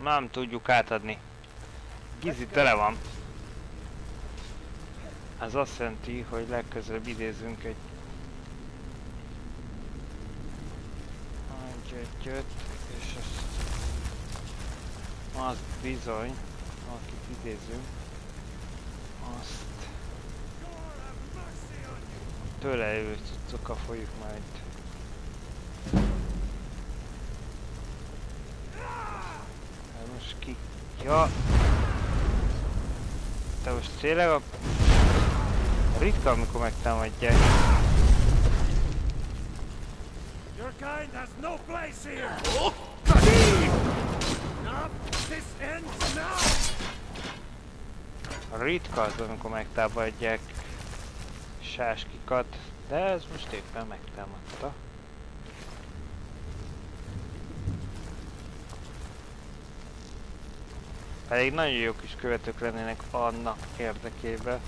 Nem tudjuk átadni. Gizi tele van. Ez azt jelenti, hogy legközelebb idézünk egy... egy gyögyöt, és azt... az bizony, akit idézünk, azt... tőle őt tudtuk, a folyjuk majd. Ja, te most tényleg a... ritka, amikor megtámadják. Your kind has no place here. Oh, now, this ends now. Ritka az, amikor megtámadják sáskikat, de ez most éppen megtámadta. Pedig nagyon jó kis követők lennének annak érdekében,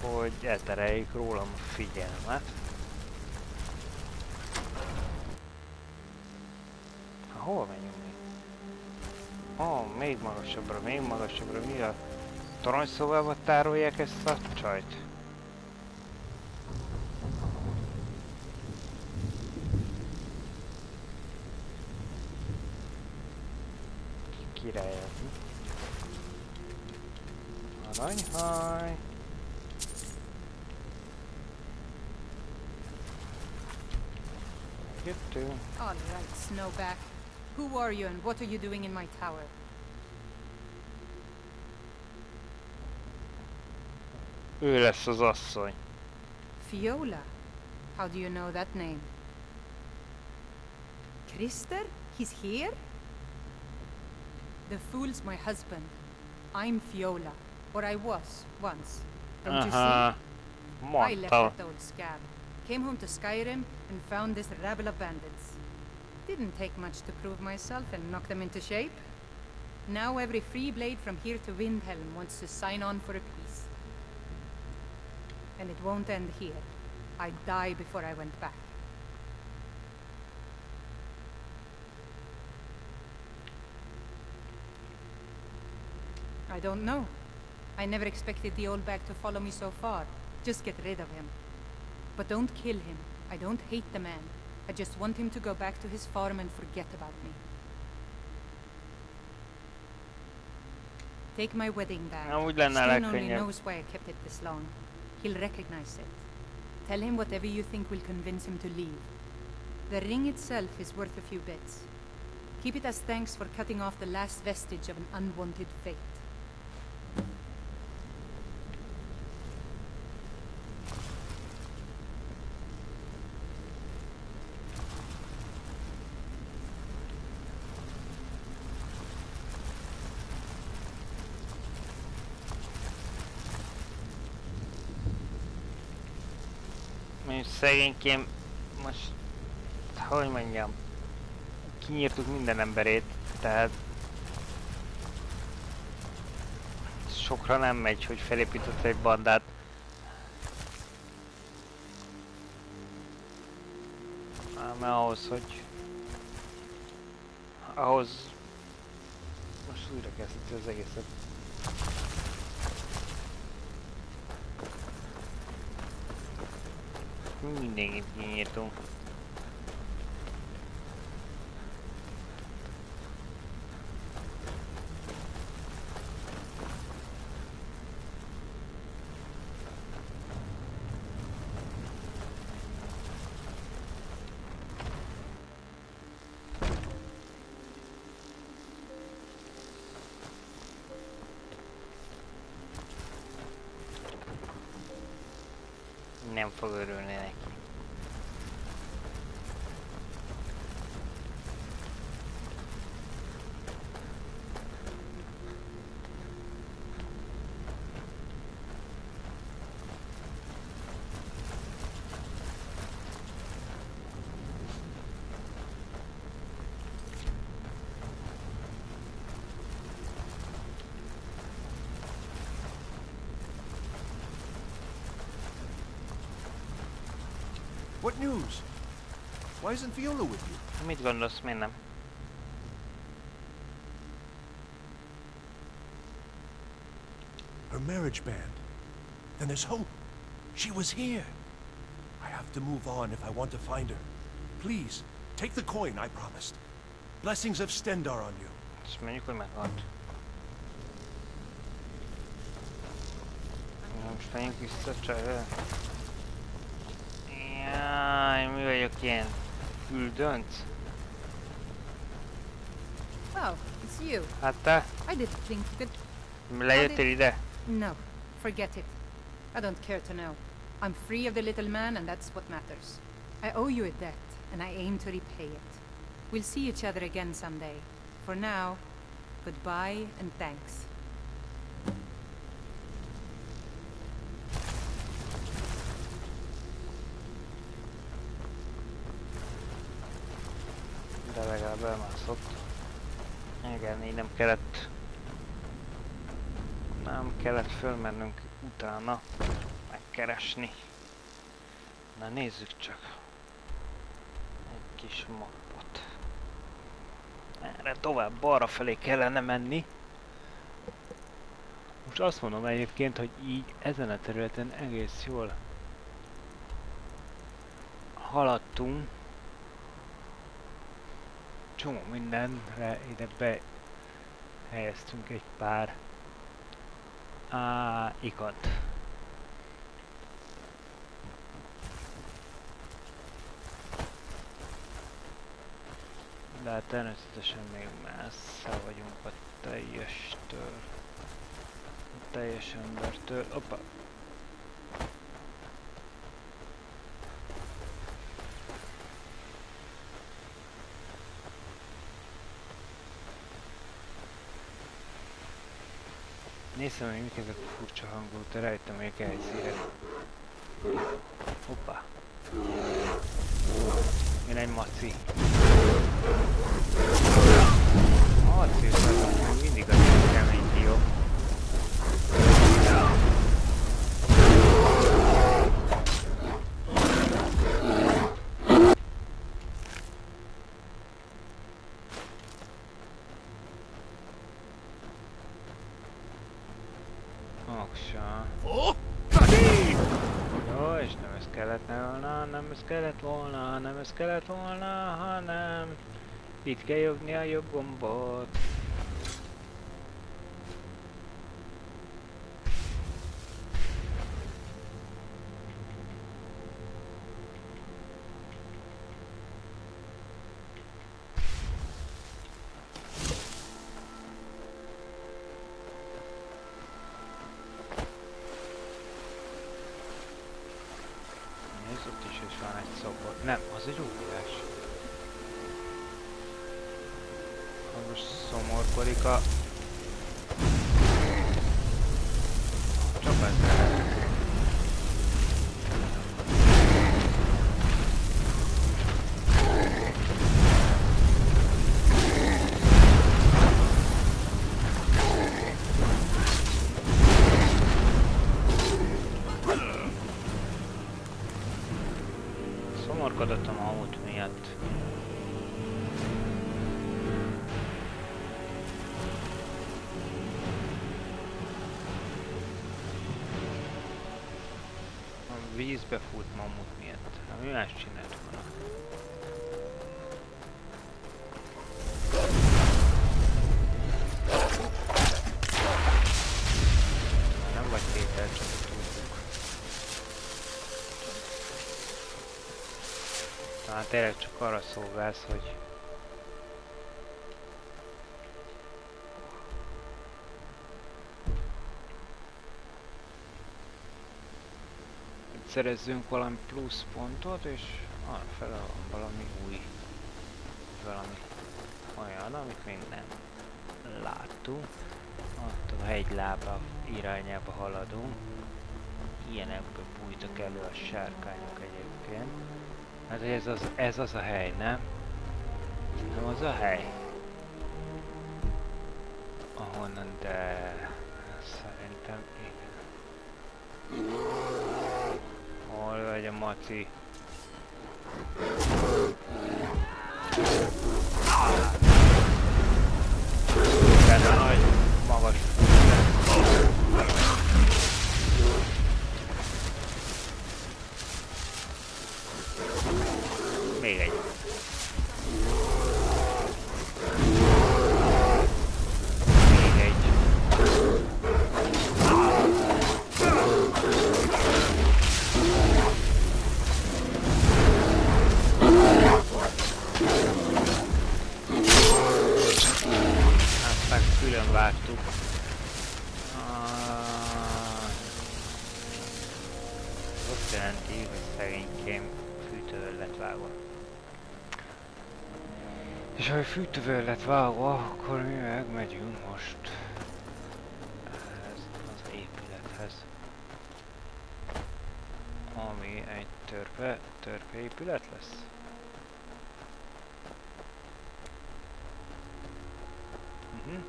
hogy eltereljék rólam a figyelmet. Hol menjünk még? Oh, még magasabbra, még magasabbra. Mi a toronyszobába tárolják ezt a csajt? Királyom. Aranyhaj! Jöttünk. All right, Snowback. Who are you and what are you doing in my tower? Ő lesz az asszony. Viola? How do you know that name? Krister? He's here? The fool's my husband. I'm Viola, or I was once. Don't uh-huh. you see? Mortal. I left that old scab, came home to Skyrim, and found this rabble of bandits. Didn't take much to prove myself and knock them into shape. Now every free blade from here to Windhelm wants to sign on for a peace. And it won't end here. I'd die before I went back. I don't know. I never expected the old bag to follow me so far. Just get rid of him. But don't kill him. I don't hate the man. I just want him to go back to his farm and forget about me. Take my wedding bag. Stone only knows why I kept it this long. He'll recognize it. Tell him whatever you think will convince him to leave. The ring itself is worth a few bits. Keep it as thanks for cutting off the last vestige of an unwanted fate. Szegényként most, hogy mondjam, kinyírtuk minden emberét, tehát sokra nem megy, hogy felépített egy bandát. Mert ahhoz, hogy ahhoz most újra kezdheti az egészet. Mindenkit kinyírtunk. Nem fog örülni neki. What news? Why isn't Viola with you? Mit gondolsz, miért nem? Her marriage band. Then there's hope. She was here. I have to move on if I want to find her. Please, take the coin I promised. Blessings of Stendar on you. Ezt mondjuk, hogy meghalt. Most menjünk vissza csajra. Jaj, mi vagyok ilyen üldönc? Oh, it's you. Hát te? I didn't think that... Lejöttél ide? No, forget it. I don't care to know. I'm free of the little man and that's what matters. I owe you a debt and I aim to repay it. We'll see each other again someday. For now, goodbye and thanks. De legalább elmászott. Igen, így nem kellett... Nem kellett fölmennünk utána megkeresni. Na nézzük csak. Egy kis mappot. Erre tovább balra felé kellene menni. Most azt mondom egyébként, hogy így ezen a területen egész jól haladtunk. Csomó mindenre ide behelyeztünk egy pár áikat. De hát természetesen még messze vagyunk a teljestől. A teljes embertől. Opa! Nézzem, hogy mik ezek a furcsa hangú, de rejtem még elszíre. Hoppá! Jön egy maci. Maci, hogy mindig az egy kemény dió. kellett volna, nem ez kellett volna, hanem itt kell jogni a jobb gombot. Szomorkodottam a út miatt. A vízbe fut mamut miatt. Hát mi más csinált volna? Nem vagy Péter, csak hát tényleg csak arra szolgálsz, hogy... szerezzünk valami plusz pontot, és arra fele van valami új. Valami olyan, amit még nem láttunk. Ott a hegylába irányába haladunk. Ilyenekből bújtak elő a sárkányok egyébként. Hát ez az, ez az a hely, nem? Nem az a hely? Ahonnan, de... szerintem igen. Hol vagy a maci? Ez a nagy, magas. Még egy. Még egy. Azt meg külön vágtuk. Azt jelenti, hogy szegénykém fűtővel lett vágva. És ha fűtővel lett vágva, akkor mi megmegyünk most ehhez az épülethez. Ami egy törpe, törpe épület lesz. Uh-huh.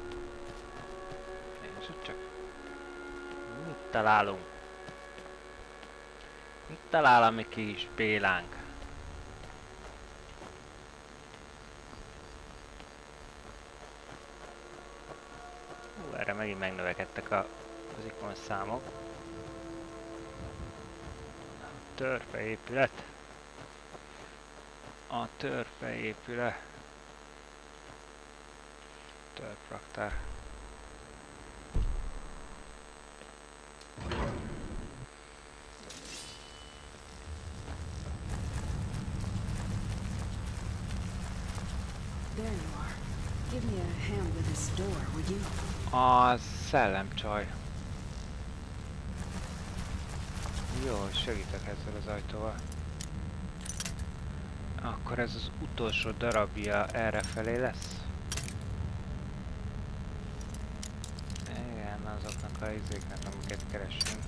Nézzük csak. Mit találunk? Mit talál a mi kis Bélánk? Erre megint megnövekedtek a, az ikon számok. A törpe épület. A törpe épület. Törpraktár. A szellemcsaj. Jó, segítek ezzel az ajtóval. Akkor ez az utolsó darabja errefelé lesz. Igen, azoknak a izéknek, amiket keresünk.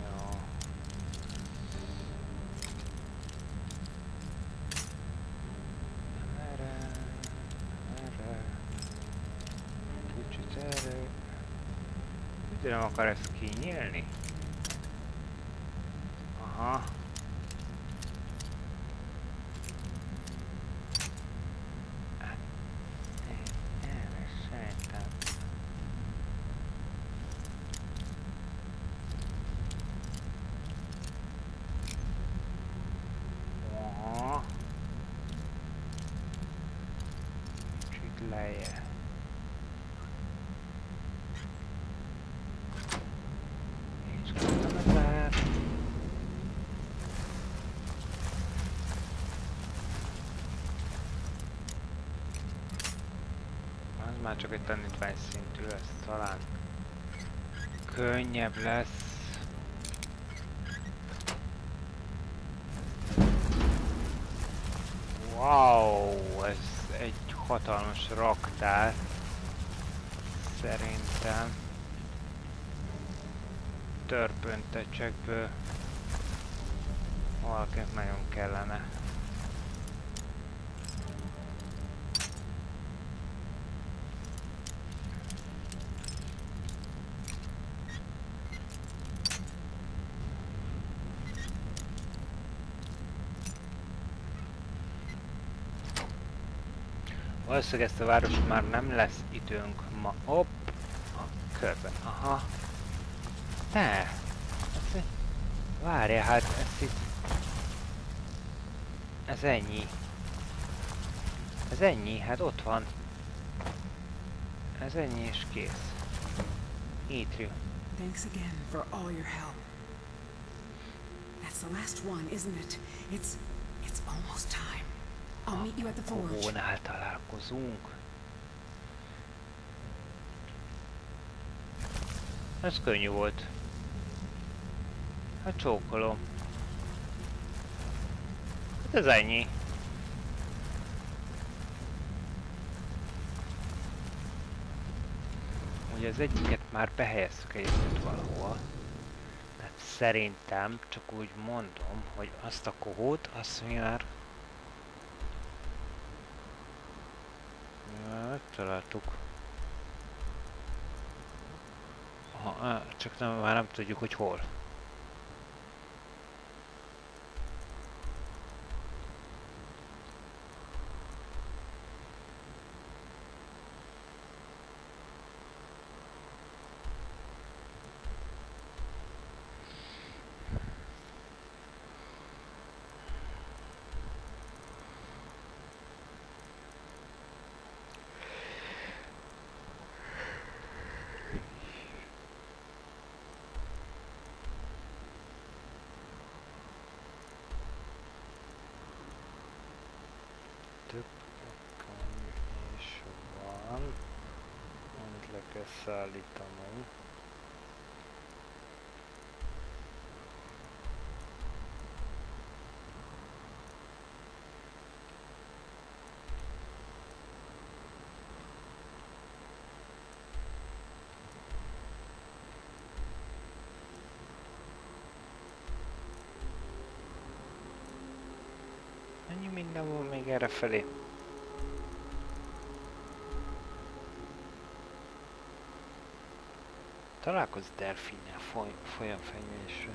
Jó. Erre, erre, kicsit erre. De nem akar ezt kinyílni? Aha. Már csak egy tanítvány szintű lesz, talán könnyebb lesz. Wow, ez egy hatalmas raktár, szerintem törpöntecsekből valakinek nagyon kellene. Valószínűleg ezt a város már nem lesz időnk ma. Hopp! A körben. Aha. Ne! Várjál, hát ez itt... Ez ennyi. Ez ennyi, hát ott van. Ez ennyi és kész. Étrium. Thanks again for all your help. That's the last one, isn't it? It's... It's almost time. A kónál találkozunk. Ez könnyű volt. Hát csókolom. Hát ez ennyi. Ugye az egyiket már behelyeztük egyébként valahol. Tehát szerintem csak úgy mondom, hogy azt a kohót, azt mi már... Találtuk. Aha, csak nem, már nem tudjuk, hogy hol. Szállítanom. Annyi minden van még erre felé. Találkozz Delfinnel foly folyamfenyvésre.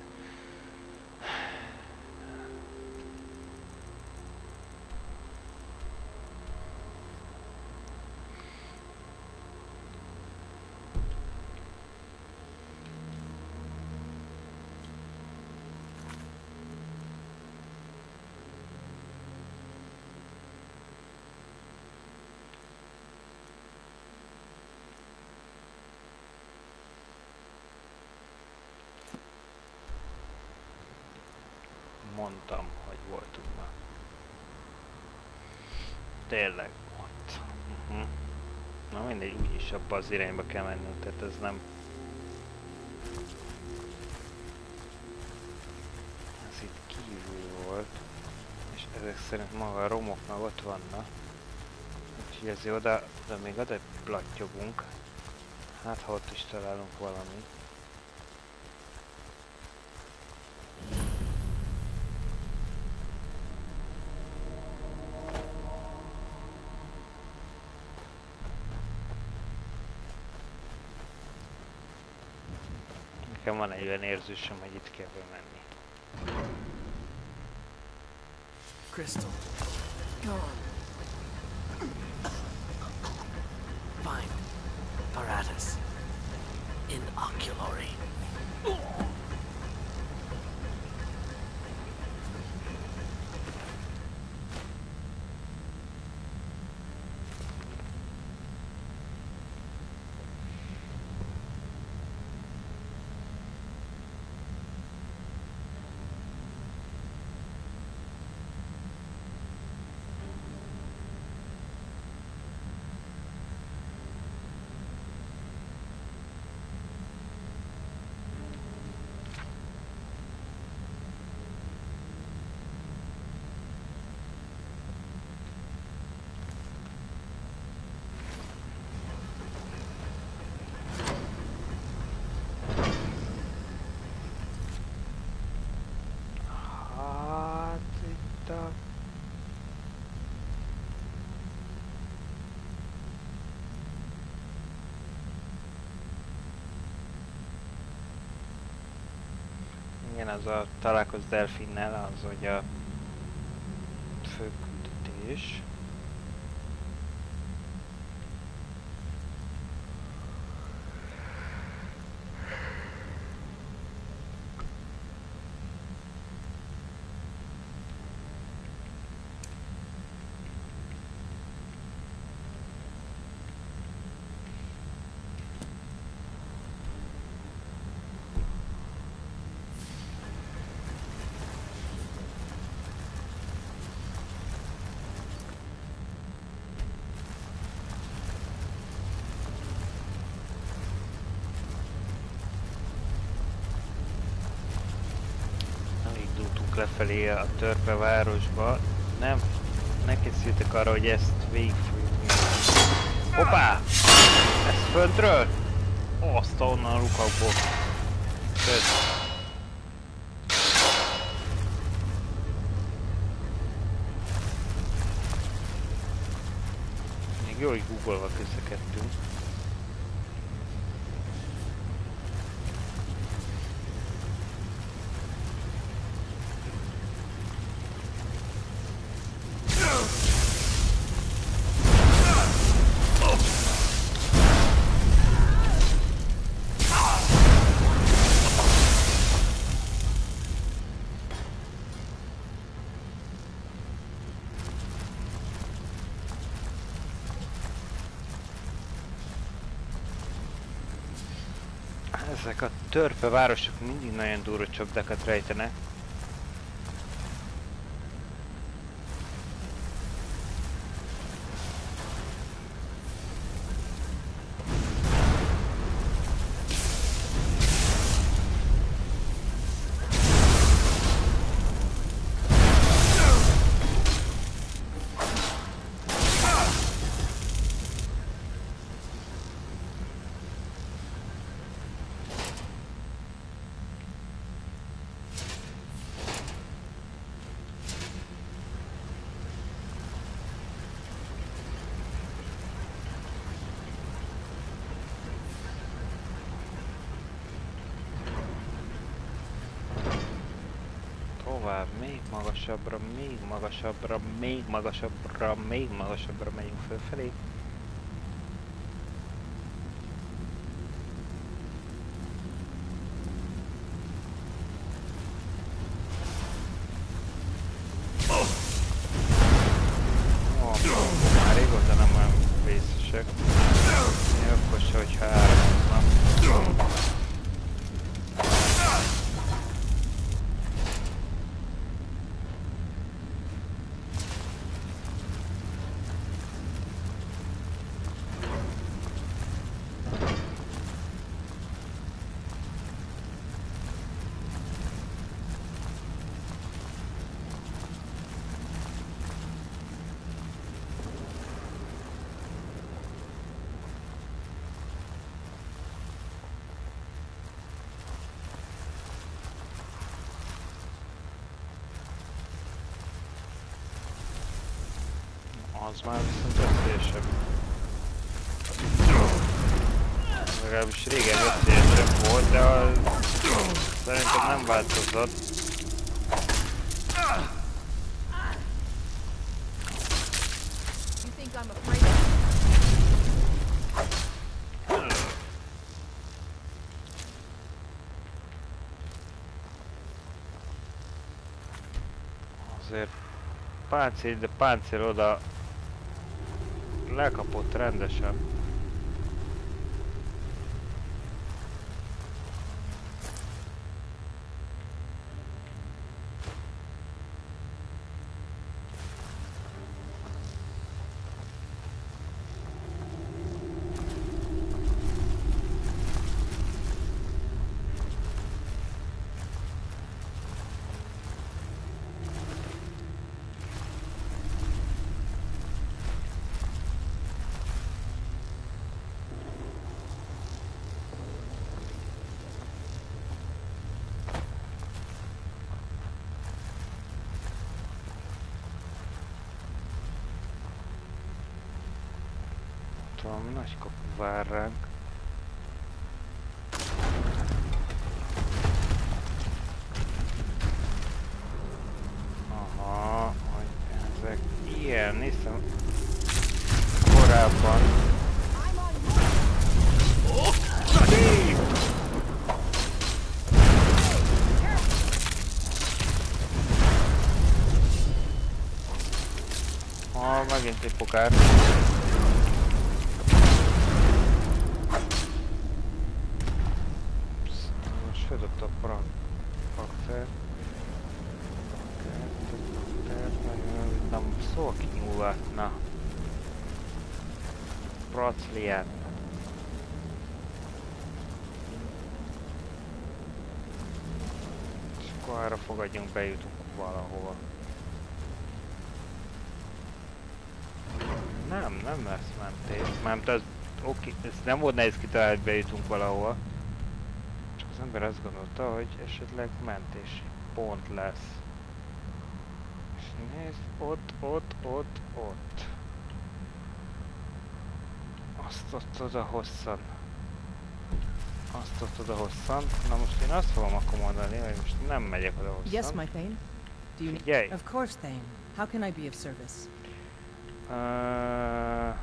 Mondtam, hogy voltunk már. Tényleg ott. Uh-huh. Na mindegy, úgyis abba az irányba kell mennünk, tehát ez nem... Ez itt kívül volt. És ezek szerint maga a romok meg ott vannak. Úgyhogy azért oda, de még oda plattyogunk. Hát, ha ott is találunk valamit. Nekem van egy olyan érzésem, hogy itt kell bemenni. Crystal. Gone. Find Paratus in Oculory. Igen, az a találkoz Delfinnel, az hogy a fő küldetés. Lefelé a törpe városba. Nem, ne készültek arra, hogy ezt végigfújjuk. Hoppá! Ez föntről? Ó, azt onnan a lukakból. Kösz. Még jó, hogy googolva közlekedtünk. Ezek a törpe városok mindig nagyon durva csapdákat rejtenek. Még magasabbra, még magasabbra, még magasabbra, még magasabbra megyünk fölfelé. az már viszont ötszésebb. Legalábbis régen ötszésebb volt, de a... szerintem nem változott. Azért páncél, de páncél oda lekapott rendesen. Valami nagy kapu vár ránk. Aha, hogy ezek ilyen, néztem korábban. Ah, megint egy pokár. Lian. És akkor arra fogadjunk, bejutunk valahova. Nem, nem lesz mentés. Mert az oké, ez nem volt nehéz kitalálni, hogy bejutunk valahova. Csak az ember azt gondolta, hogy esetleg mentés pont lesz. És nézd, ott, ott, ott, ott. Azt ott oda hosszan. Azt ott oda hosszan. Na most én azt fogom akkor mondani, hogy most nem megyek oda hosszan. Yes, my Thane. Do you Figyelj! Of course, Thane. How can I be of service? Uh,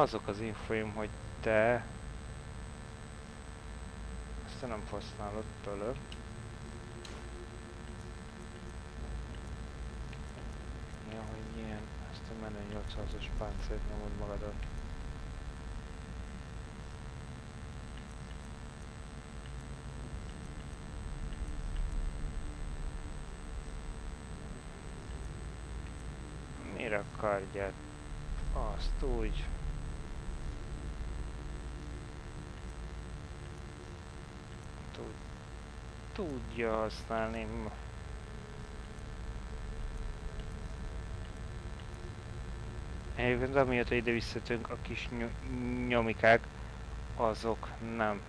azok az infóim, hogy te... Ezt te nem használod tőle. Menő nyolcszázas páncélt nyomod magadat. Mire a kardját? Azt úgy. Tud, tudja használni. Egyébként amióta ide visszatünk, a kis nyomikák, azok nem.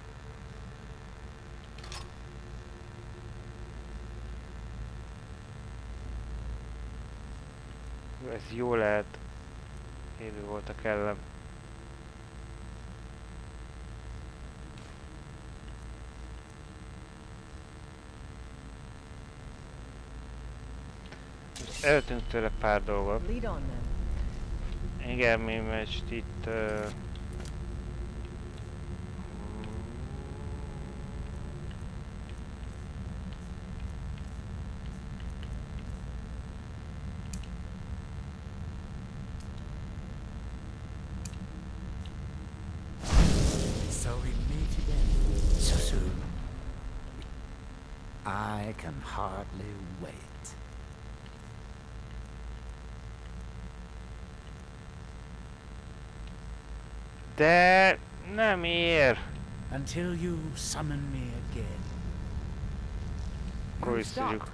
Ez jó lehet, élő voltak ellen. Eltűnt tőle pár dolgot. Igen, mi most itt uh, so we meet again so soon. I can hardly wait. De nem ér. Until you summon me again. Korisztáljuk.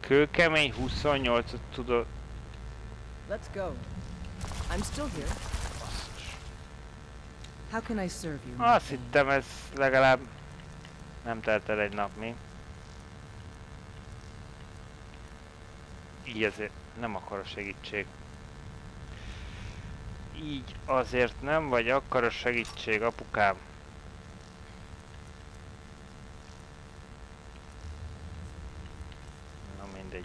Kőkemény huszonnyolcat tudod. Let's go. I'm still here. How can I serve you? Azt hittem, ez legalább nem telt el egy nap, mi? így azért nem akar a segítség. Így azért nem, vagy akar a segítség, apukám. Na mindegy.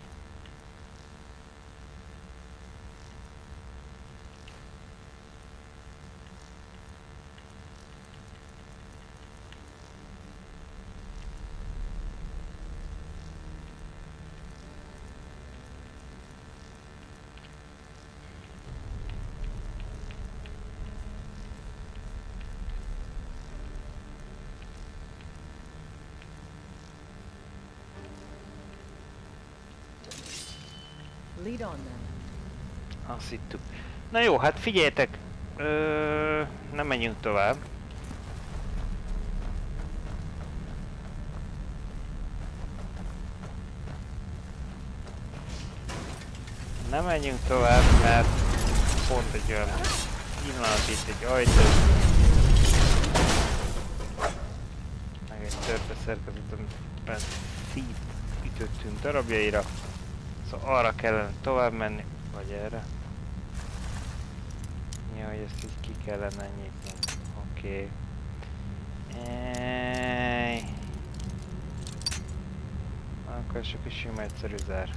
Azt hittük. Na jó, hát figyeljetek, Ö, nem menjünk tovább. Nem menjünk tovább, mert pont egy olyan pillanat, itt egy ajtó. Meg egy törpe szerkezet, amit szétütöttünk darabjaira. Szóval arra kellene tovább menni, vagy erre. Jaj, ezt így ki kellene nyitni. Oké. Okay. Akkor csak is sima egyszerű zár.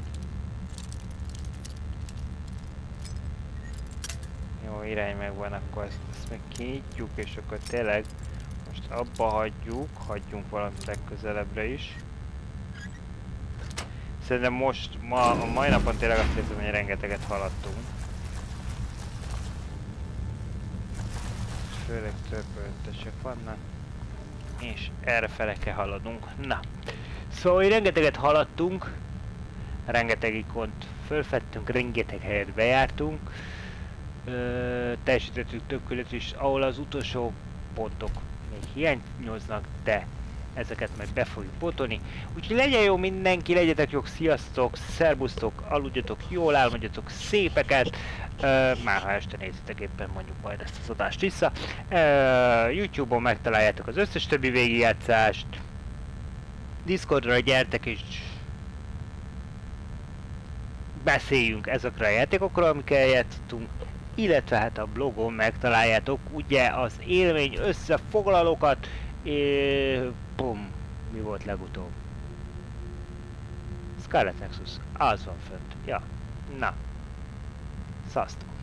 Jó, irány megvan, akkor ezt, ezt meg kinyitjuk, és akkor tényleg most abba hagyjuk, hagyjunk valamit legközelebbre is. Szerintem most, ma, a mai napon tényleg azt érzem, hogy rengeteget haladtunk. Főleg törpöltösek vannak. És errefele kell haladunk. Na. Szóval rengeteget haladtunk. Rengeteg ikont fölfedtünk, rengeteg helyet bejártunk. Ö, teljesítettük több között is, ahol az utolsó pontok még hiányoznak, de ezeket meg be fogjuk pótolni. Úgyhogy legyen jó mindenki, legyetek jók, sziasztok, szerbusztok, aludjatok, jól álmodjatok, szépeket. Ö, már ha este nézitek, éppen mondjuk majd ezt az adást vissza. YouTube-on megtaláljátok az összes többi végigjátszást. Discordra gyertek és beszéljünk ezekre a játékokról, amikkel játszottunk. Illetve hát a blogon megtaláljátok ugye az élmény összefoglalókat. É, bum, mi volt legutóbb? Scarlet Nexus, az van fönt, ja, na, szasztok.